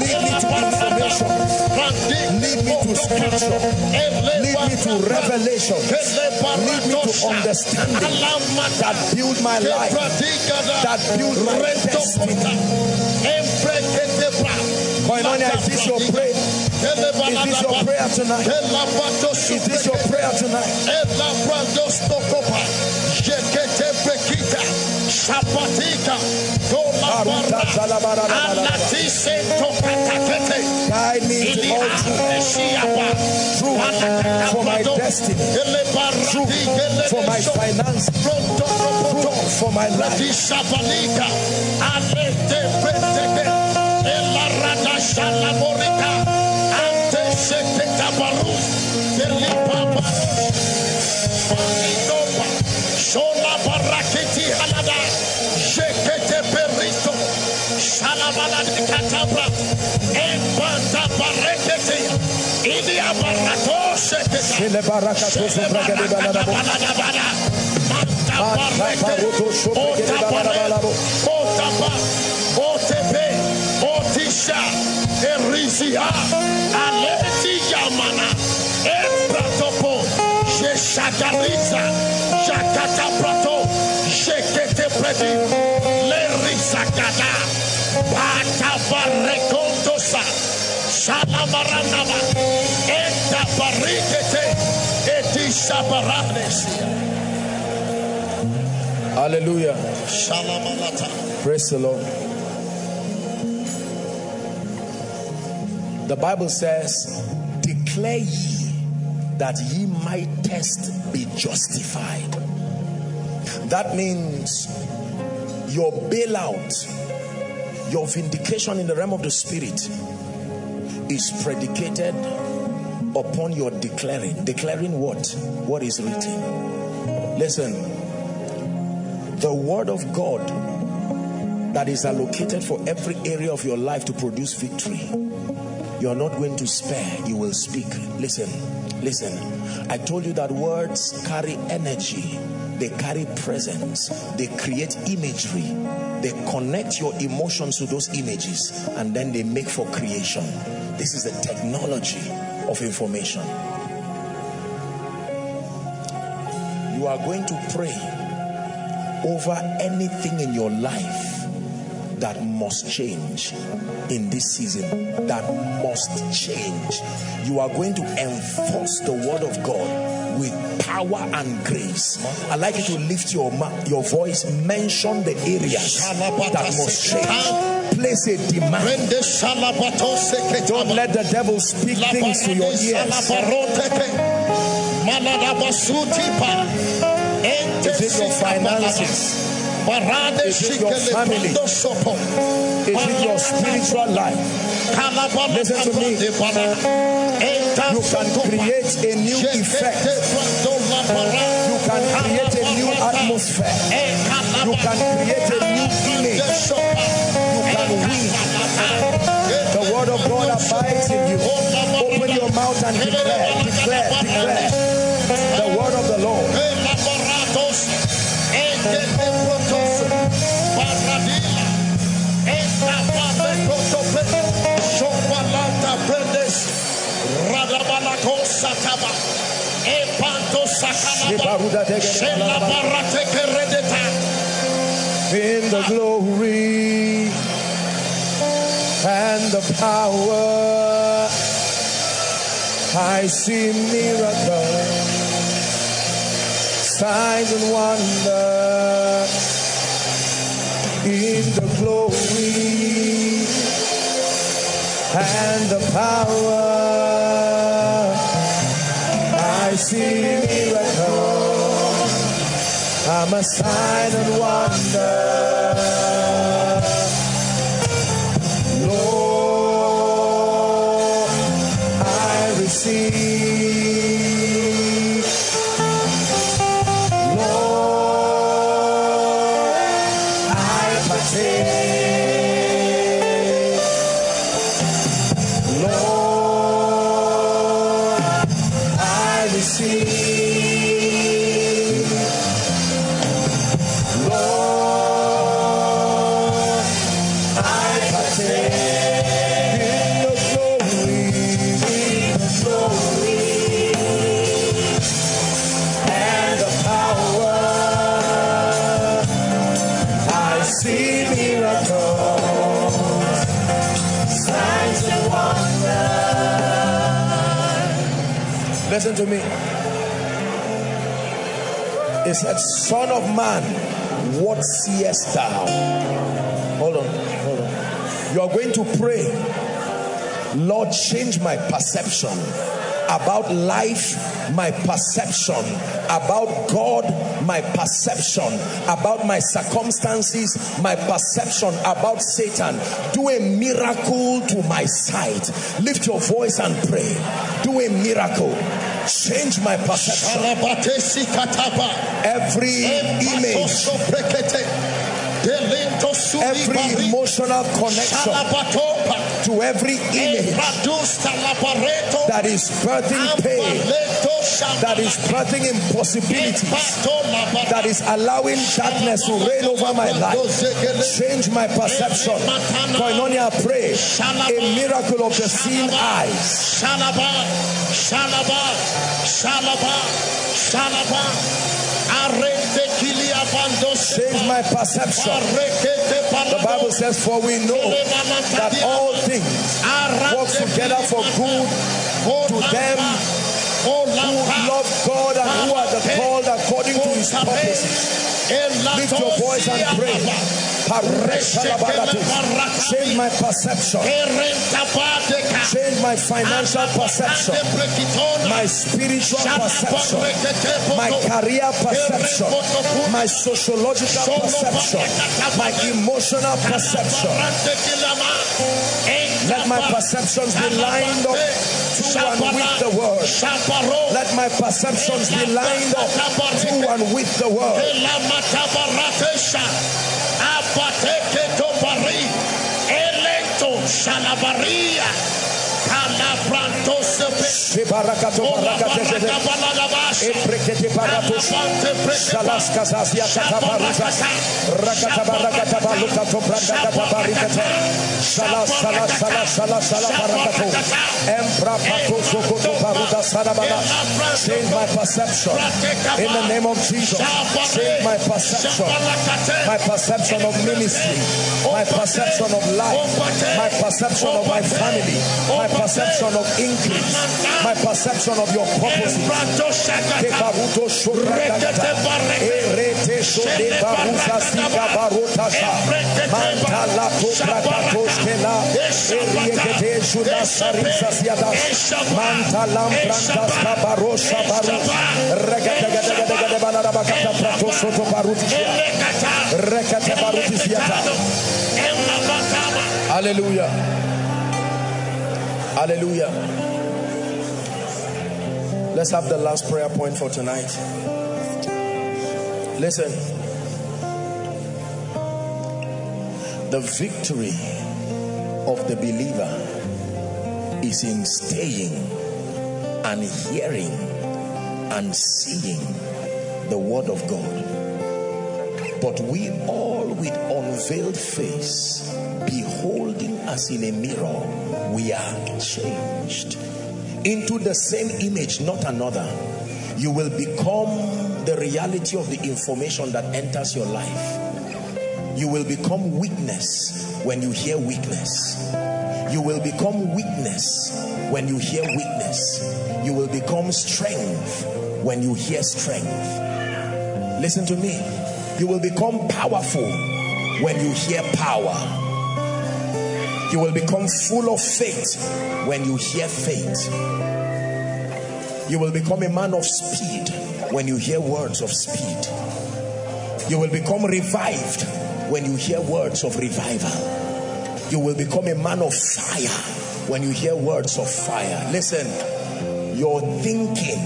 Lead me to information. Lead me to scripture. Lead me to revelation. Lead me to understanding that build my life, that build my destiny. Koinonia, is this your prayer? Is this your prayer tonight? Is this your prayer tonight? Guide me to all truth, truth for my destiny, truth for my finances, truth for my life. Shakata Batabarekontosa, Salamaranaba, Etabarikete, Etisabaranes. Hallelujah. Shalamalata. Praise the Lord. The Bible says, declare ye that ye might test be justified. That means your bailout, your vindication in the realm of the spirit is predicated upon your declaring. Declaring what? What is written. Listen, the word of God that is allocated for every area of your life to produce victory, you're not going to spare, you will speak. Listen, listen, I told you that words carry energy, they carry presence, they create imagery. They connect your emotions to those images and then they make for creation. This is the technology of information. You are going to pray over anything in your life that must change in this season, that must change. You are going to enforce the word of God with power and grace. I'd like you to lift your your voice, mention the areas that must change. Place a demand. Don't let the devil speak things to your ears. Is it your finances? Is it your family? Is it your spiritual life? Listen to me. You can create a new effect. You can create a new atmosphere. You can create a new image. You can win. The word of God abides in you. Open your mouth and declare, declare, declare the word of the Lord. In the glory and the power, I see miracles, signs and wonders. In the glory and the power, I see miracles, I'm a sign and wonder. Lord, I receive. Lord, I partake. Lord, in the glory see miracles, signs and wonders. Listen to me. It said, Son of man, what seest thou? Hold on, hold on. You are going to pray, Lord, change my perception about life, my perception about God, my perception about my circumstances, my perception about Satan. Do a miracle to my sight. Lift your voice and pray. Do a miracle. Change my perception. Every image, every emotional connection to every image that is birthing pain, that is birthing impossibilities, that is allowing darkness to reign over my life. Change my perception. Koinonia, pray a miracle of the seeing eyes. Shalaba, Shalaba, Shalaba, Shalaba. Change my perception. The Bible says, for we know that all things work together for good to them who love God and who are the called according to his purposes. Lift your voice and pray. Change my perception. Change my financial perception, my spiritual perception, my career perception, my sociological perception, my emotional perception. Let my perceptions be lined up to and with the word. Let my perceptions be lined up to and with the word. Change my perception in the name of Jesus. Change my perception, my perception of ministry, my perception of life, my perception of my family, my perception of increase, my perception of your purposes. Hallelujah. Hallelujah. Let's have the last prayer point for tonight. Listen. The victory of the believer is in staying and hearing and seeing the word of God. But we all with unveiled face, beholding as in a mirror, we are changed into the same image, not another. You will become the reality of the information that enters your life. You will become weakness when you hear weakness. You will become weakness when you hear weakness. You will become strength when you hear strength. Listen to me. You will become powerful when you hear power. You will become full of faith when you hear faith. You will become a man of speed when you hear words of speed. You will become revived when you hear words of revival. You will become a man of fire when you hear words of fire. Listen, your thinking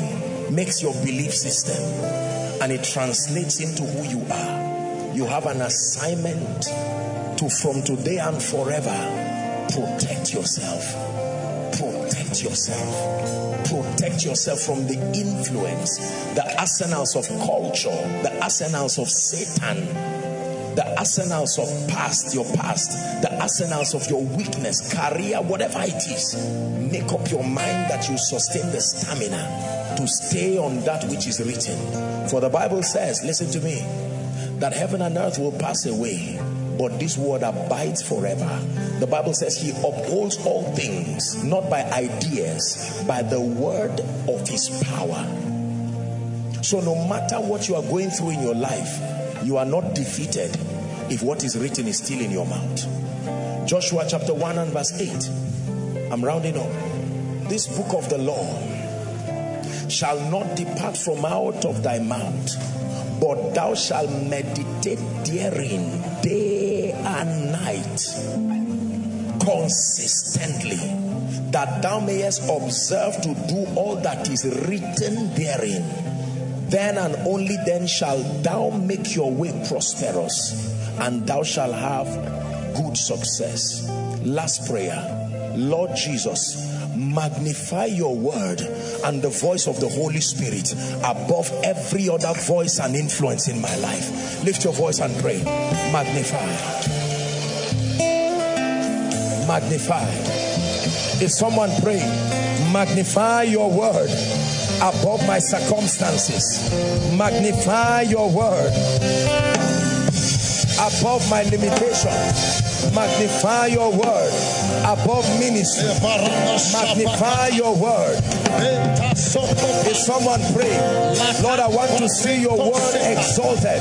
makes your belief system and it translates into who you are. You have an assignment to, from today and forever, protect yourself, protect yourself, protect yourself from the influence, the arsenals of culture, the arsenals of Satan, the arsenals of past, your past, the arsenals of your weakness, career, whatever it is. Make up your mind that you sustain the stamina to stay on that which is written. For the Bible says, listen to me, that heaven and earth will pass away, but this word abides forever. The Bible says he upholds all things, not by ideas, by the word of his power. So no matter what you are going through in your life, you are not defeated if what is written is still in your mouth. Joshua chapter one and verse eight. I'm rounding up. This book of the law shall not depart from out of thy mouth, but thou shalt meditate therein day and night consistently, that thou mayest observe to do all that is written therein. Then and only then shalt thou make your way prosperous, and thou shalt have good success. Last prayer. Lord Jesus, magnify your word and the voice of the Holy Spirit above every other voice and influence in my life. Lift your voice and pray. Magnify. Magnify. Is someone praying? Magnify your word above my circumstances. Magnify your word above my limitations. Magnify your word above ministry. Magnify your word. If someone pray, Lord, I want to see your word exalted.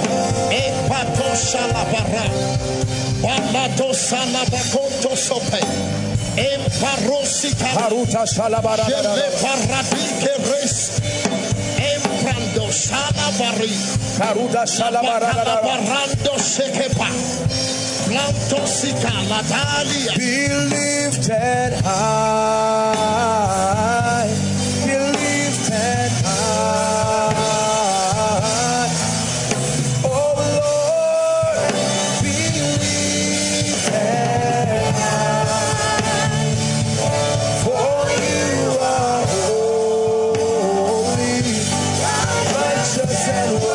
Be lifted high, be lifted high, oh Lord, be lifted high, for you are holy, righteous and worthy.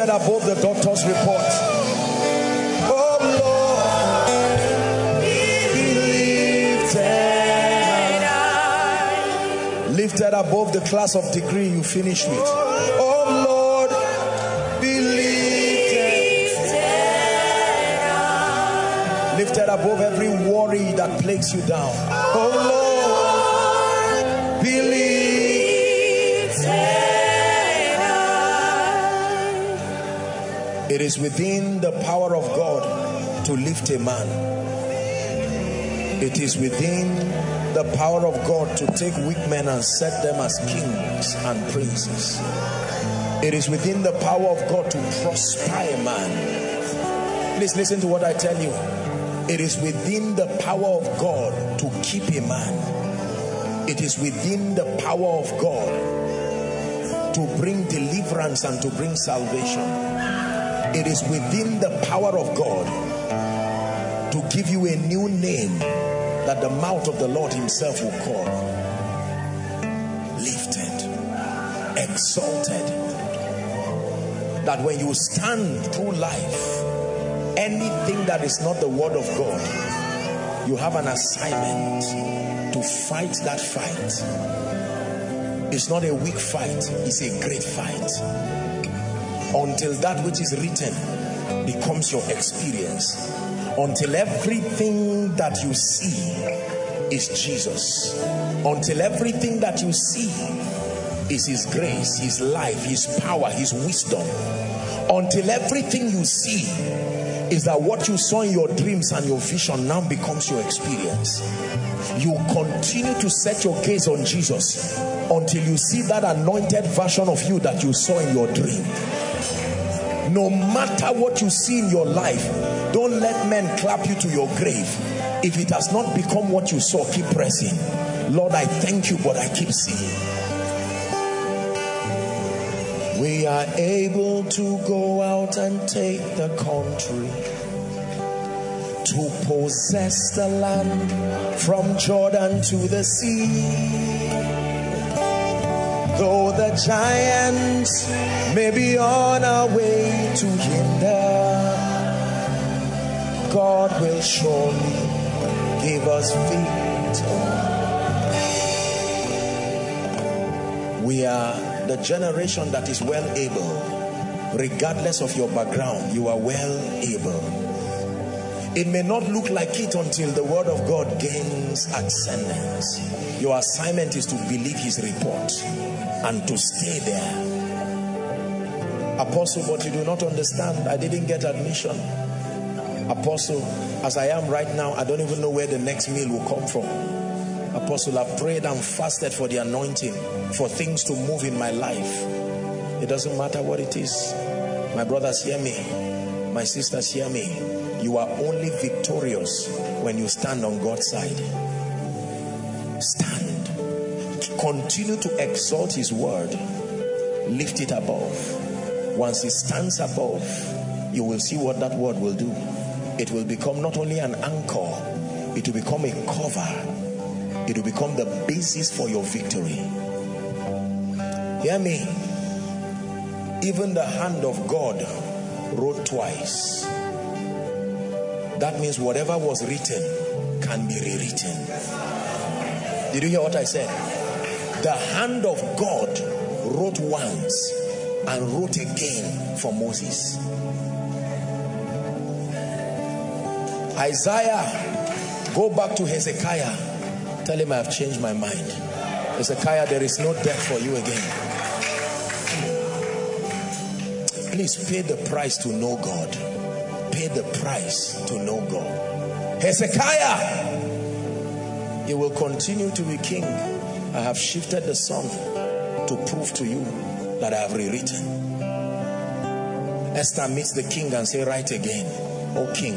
Above the doctor's report. Oh Lord, be lifted high. Lifted above the class of degree you finish with. Oh Lord, be lifted. Lifted above every worry that plagues you down. Oh Lord, be lifted. It is within the power of God to lift a man. It is within the power of God to take weak men and set them as kings and princes. It is within the power of God to prosper a man. Please listen to what I tell you. It is within the power of God to keep a man. It is within the power of God to bring deliverance and to bring salvation. It is within the power of God to give you a new name that the mouth of the Lord himself will call. Lifted, exalted. That when you stand through life, anything that is not the word of God, You have an assignment to fight that fight. It's not a weak fight, it's a great fight. Until that which is written becomes your experience. Until everything that you see is Jesus. Until everything that you see is His grace, His life, His power, His wisdom. Until everything you see is that what you saw in your dreams and your vision now becomes your experience. You continue to set your gaze on Jesus until you see that anointed version of you that you saw in your dream. No matter what you see in your life, don't let men clap you to your grave. If it has not become what you saw, keep pressing. Lord, I thank you, but I keep seeing. We are able to go out and take the country, to possess the land from Jordan to the sea. Though the giants may be on our way to hinder, God will surely give us victory. We are the generation that is well able. Regardless of your background, you are well able. It may not look like it until the word of God gains ascendance. Your assignment is to believe His report and to stay there. Apostle, but you do not understand. I didn't get admission. Apostle, as I am right now, I don't even know where the next meal will come from. Apostle, I've prayed and fasted for the anointing, for things to move in my life. It doesn't matter what it is. My brothers, hear me. My sisters, hear me. You are only victorious when you stand on God's side. Stand. Continue to exalt His word. Lift it above. Once it stands above, you will see what that word will do. It will become not only an anchor, it will become a cover. It will become the basis for your victory. Hear me. Even the hand of God wrote twice. That means whatever was written can be rewritten. Did you hear what I said? The hand of God wrote once and wrote again for Moses. Isaiah, go back to Hezekiah. Tell him I have changed my mind. Hezekiah, there is no death for you again. Please pay the price to know God. Pay the price to know God. Hezekiah, you will continue to be king. I have shifted the song to prove to you that I have rewritten. Esther meets the king and says, write again, O king.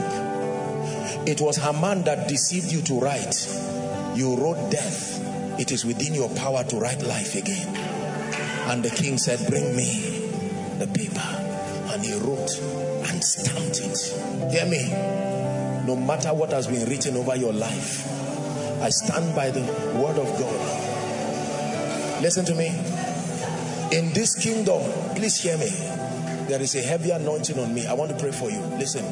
It was Haman that deceived you to write. You wrote death. It is within your power to write life again. And the king said, bring me the paper. And he wrote and stamped it. Hear me? No matter what has been written over your life, I stand by the word of God. Listen to me. In this kingdom, please hear me. There is a heavy anointing on me. I want to pray for you. Listen.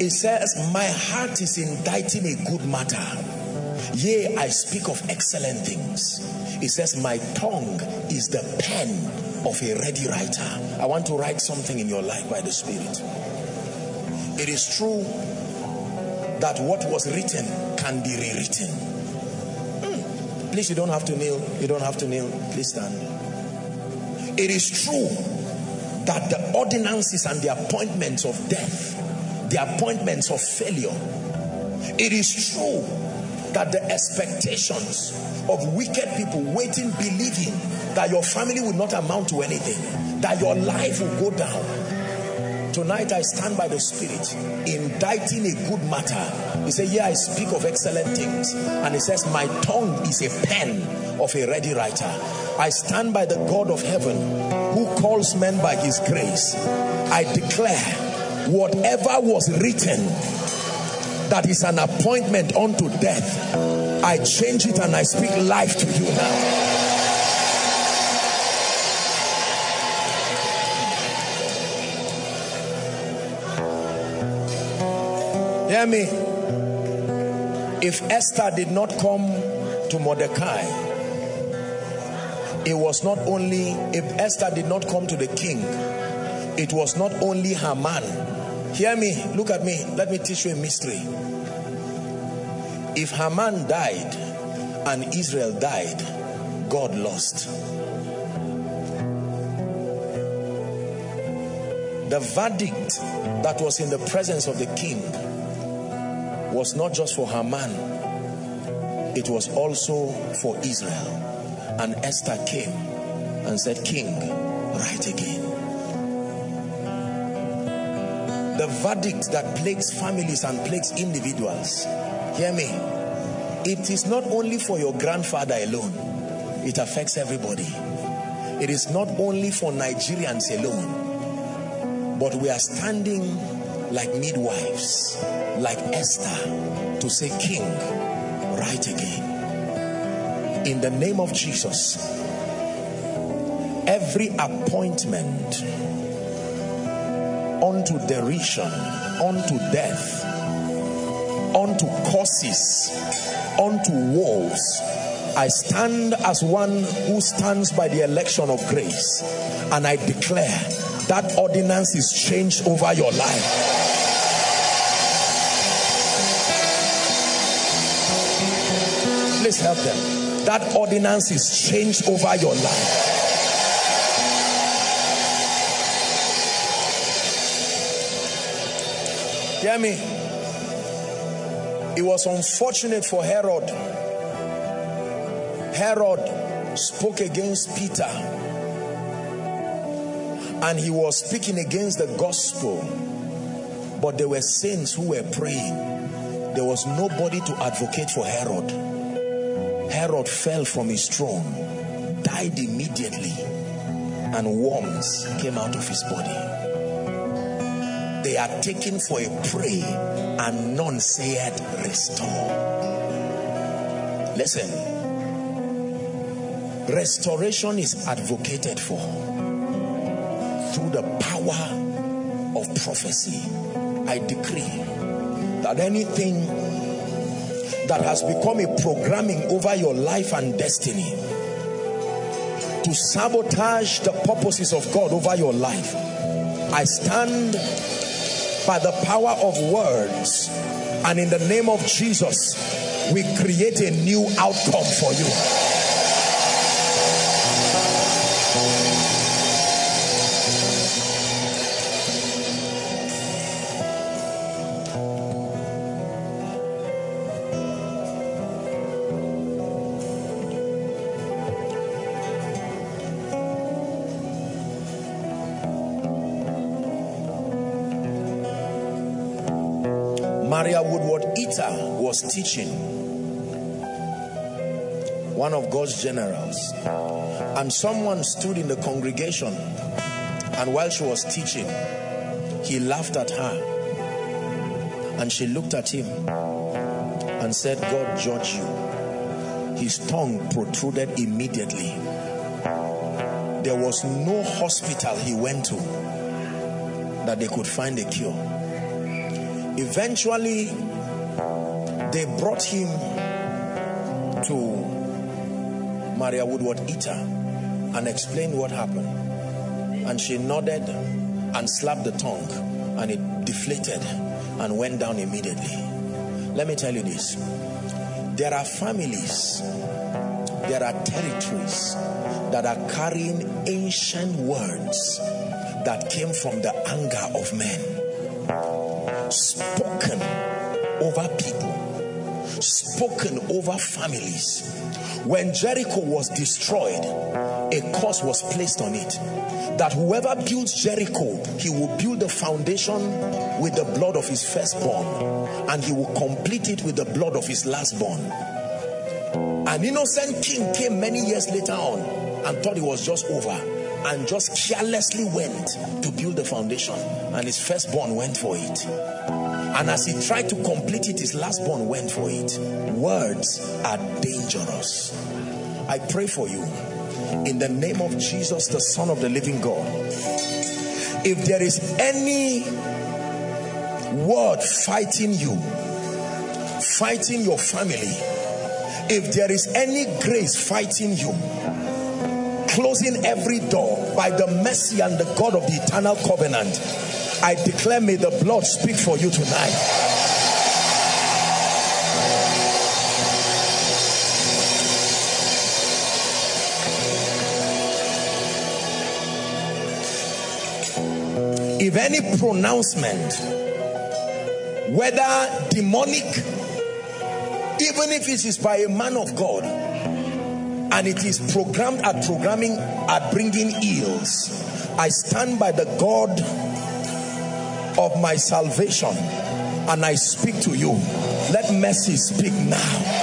It says, my heart is inditing a good matter. Yea, I speak of excellent things. It says, my tongue is the pen of a ready writer. I want to write something in your life by the Spirit. It is true that what was written can be rewritten. Please, you don't have to kneel. You don't have to kneel. Please stand. It is true that the ordinances and the appointments of death, the appointments of failure, it is true that the expectations of wicked people waiting, believing that your family will not amount to anything, that your life will go down. Tonight I stand by the Spirit, indicting a good matter. He said, yeah, I speak of excellent things. And he says, my tongue is a pen of a ready writer. I stand by the God of heaven who calls men by His grace. I declare whatever was written that is an appointment unto death, I change it and I speak life to you now. Hear me. if Esther did not come to Mordecai, it was not only, if Esther did not come to the king, it was not only Haman. Hear me, look at me, let me teach you a mystery. If Haman died and Israel died, God lost. The verdict that was in the presence of the king was not just for Haman, it was also for Israel. And Esther came and said, King, right again. The verdict that plagues families and plagues individuals, hear me, it is not only for your grandfather alone, it affects everybody. It is not only for Nigerians alone, but we are standing like midwives, like Esther, to say, King, right again. In the name of Jesus, every appointment unto derision, unto death, unto curses, unto woes, I stand as one who stands by the election of grace, and I declare that ordinance is changed over your life. Please help them. That ordinance is changed over your life. Hear me. It was unfortunate for Herod. Herod spoke against Peter, and he was speaking against the gospel, but there were saints who were praying. There was nobody to advocate for Herod. Herod fell from his throne, died immediately, and worms came out of his body. They are taken for a prey, and none said restore. Listen, restoration is advocated for through the power of prophecy. I decree that anything that has become a programming over your life and destiny to sabotage the purposes of God over your life, I stand by the power of words, and in the name of Jesus, we create a new outcome for you. Was teaching one of God's generals, and someone stood in the congregation, and while she was teaching, he laughed at her, and she looked at him and said, God judge you. His tongue protruded immediately. There was no hospital he went to that they could find a cure. Eventually they brought him to Maria Woodward Eater and explained what happened. And she nodded and slapped the tongue, and it deflated and went down immediately. Let me tell you this. There are families, there are territories that are carrying ancient words that came from the anger of men. Spoken over people. Spoken over families. When Jericho was destroyed, a curse was placed on it that whoever builds Jericho, he will build the foundation with the blood of his firstborn, and he will complete it with the blood of his lastborn. An innocent king came many years later on and thought it was just over, and just carelessly went to build the foundation, and his firstborn went for it. And as he tried to complete it, his lastborn went for it. Words are dangerous. I pray for you in the name of Jesus, the Son of the living God. If there is any word fighting you fighting your family, if there is any grace fighting you, closing every door, by the mercy and the God of the eternal covenant, I declare, may the blood speak for you tonight. If any pronouncement, whether demonic, even if it is by a man of God, and it is programmed at programming at bringing ills, I stand by the God of my salvation and I speak to you. Let mercy speak now.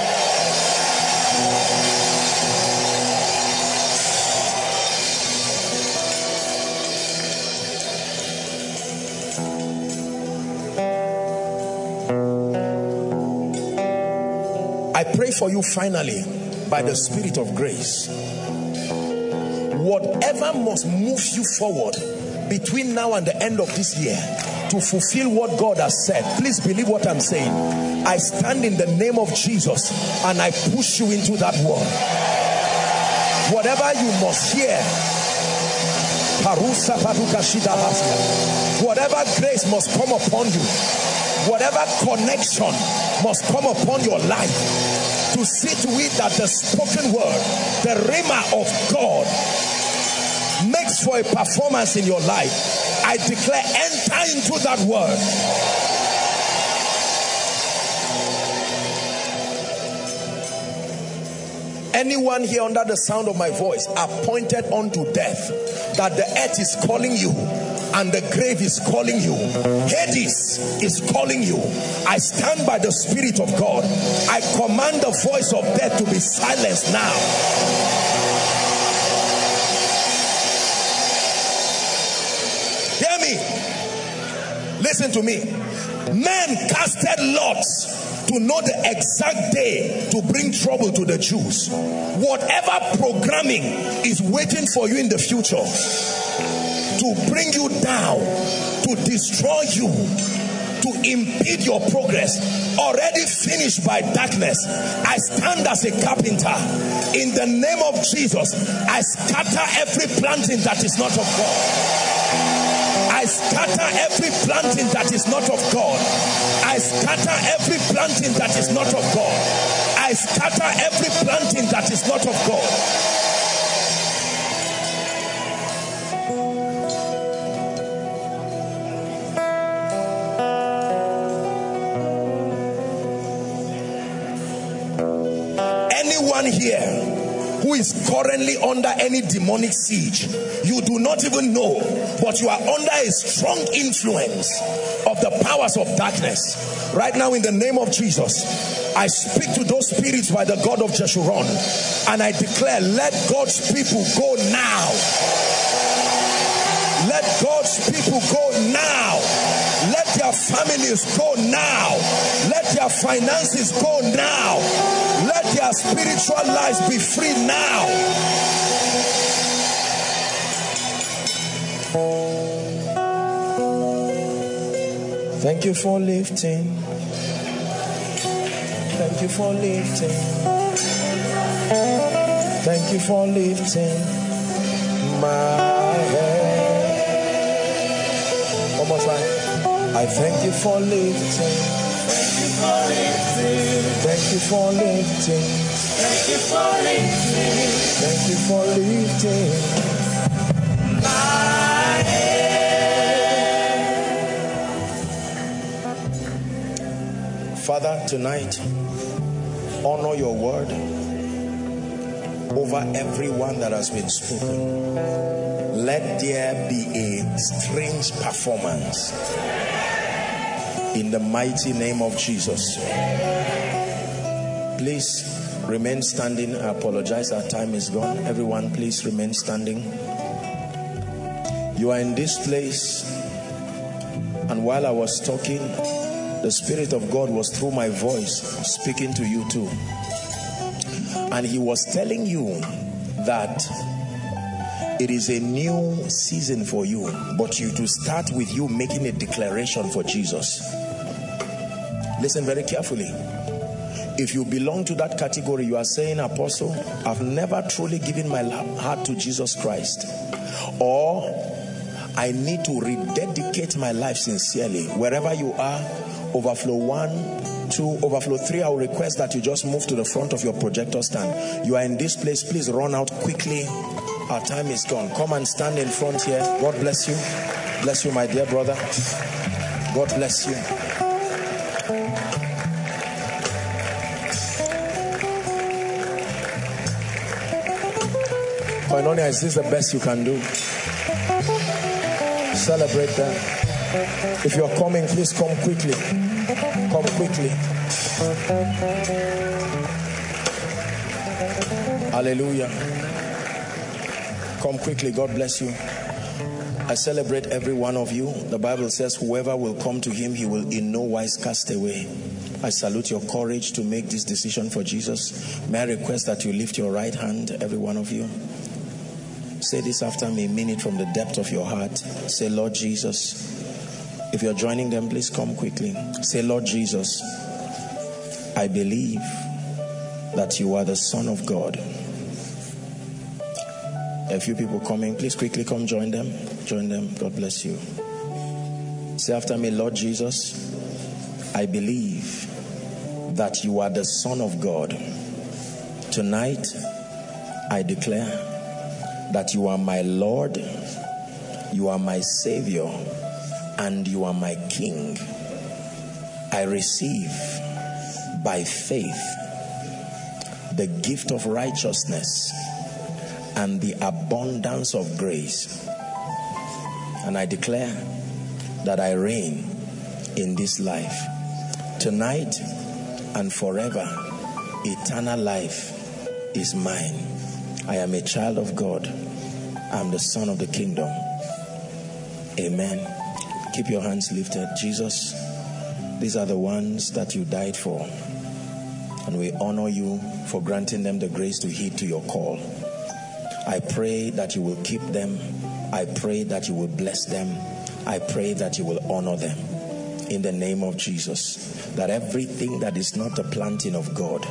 I pray for you finally by the Spirit of grace. Whatever must move you forward between now and the end of this year to fulfill what God has said, please believe what I'm saying. I stand in the name of Jesus and I push you into that word. Whatever you must hear, whatever grace must come upon you, whatever connection must come upon your life, to see to it that the spoken word, the rhema of God, makes for a performance in your life. I declare, enter into that word. Anyone here under the sound of my voice appointed unto death, that the earth is calling you and the grave is calling you, Hades is calling you, I stand by the Spirit of God. I command the voice of death to be silenced now. Hear me. Listen to me. Men casted lots to know the exact day to bring trouble to the Jews. Whatever programming is waiting for you in the future, to bring you down, to destroy you, to impede your progress, already finished by darkness, I stand as a carpenter. In the name of Jesus, I scatter every planting that is not of God. I scatter every planting that is not of God. I scatter every planting that is not of God. I scatter every planting that is not of God. Here who is currently under any demonic siege, you do not even know, but you are under a strong influence of the powers of darkness right now. In the name of Jesus, I speak to those spirits by the God of Jeshurun and I declare, let God's people go now. Let God's people go now. Let their families go now. Let their finances go now. Let their spiritual lives be free now. Thank you for lifting. Thank you for lifting. Thank you for lifting my head. One more time. I thank you for lifting. Thank you for lifting. Thank you for lifting. Thank you for lifting my head. Father, tonight, honor your word over everyone that has been spoken. Let there be a strange performance. In the mighty name of Jesus. Please remain standing. I apologize, our time is gone. Everyone, please remain standing. You are in this place, and while I was talking, the Spirit of God was through my voice speaking to you too. And he was telling you that it is a new season for you, but you to start with you making a declaration for Jesus. Listen very carefully. If you belong to that category, you are saying, Apostle, I've never truly given my heart to Jesus Christ, or I need to rededicate my life sincerely. Wherever you are, overflow one, two, overflow three, I will request that you just move to the front of your projector stand. You are in this place, please run out quickly. Our time is gone. Come and stand in front here. God bless you. Bless you, my dear brother. God bless you. Koinonia, is this the best you can do? Celebrate that. If you're coming, please come quickly. Come quickly. Hallelujah. Come quickly. God bless you. I celebrate every one of you. The Bible says, whoever will come to him, he will in no wise cast away. I salute your courage to make this decision for Jesus. May I request that you lift your right hand, every one of you. Say this after me, mean it from the depth of your heart. Say, Lord Jesus. If you're joining them, please come quickly. Say, Lord Jesus, I believe that you are the Son of God. A few people coming, please quickly come join them. Join them. God bless you. Say after me, Lord Jesus, I believe that you are the Son of God. Tonight, I declare that you are my Lord, you are my Savior, and you are my King. I receive by faith the gift of righteousness and the abundance of grace. And I declare that I reign in this life. Tonight and forever, eternal life is mine. I am a child of God. I am the son of the kingdom. Amen. Keep your hands lifted. Jesus, these are the ones that you died for. And we honor you for granting them the grace to heed to your call. I pray that you will keep them. I pray that you will bless them. I pray that you will honor them. In the name of Jesus, that everything that is not the planting of God,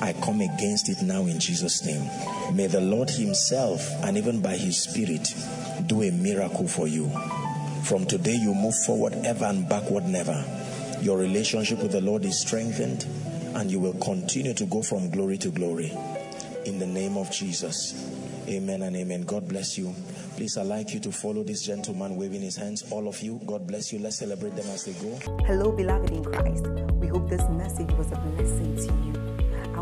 I come against it now in Jesus' name. May the Lord himself, and even by his spirit, do a miracle for you. From today, you move forward ever and backward never. Your relationship with the Lord is strengthened, and you will continue to go from glory to glory. In the name of Jesus. Amen and amen. God bless you. Please, I'd like you to follow this gentleman waving his hands. All of you, God bless you. Let's celebrate them as they go. Hello, beloved in Christ. We hope this message was a blessing to you. I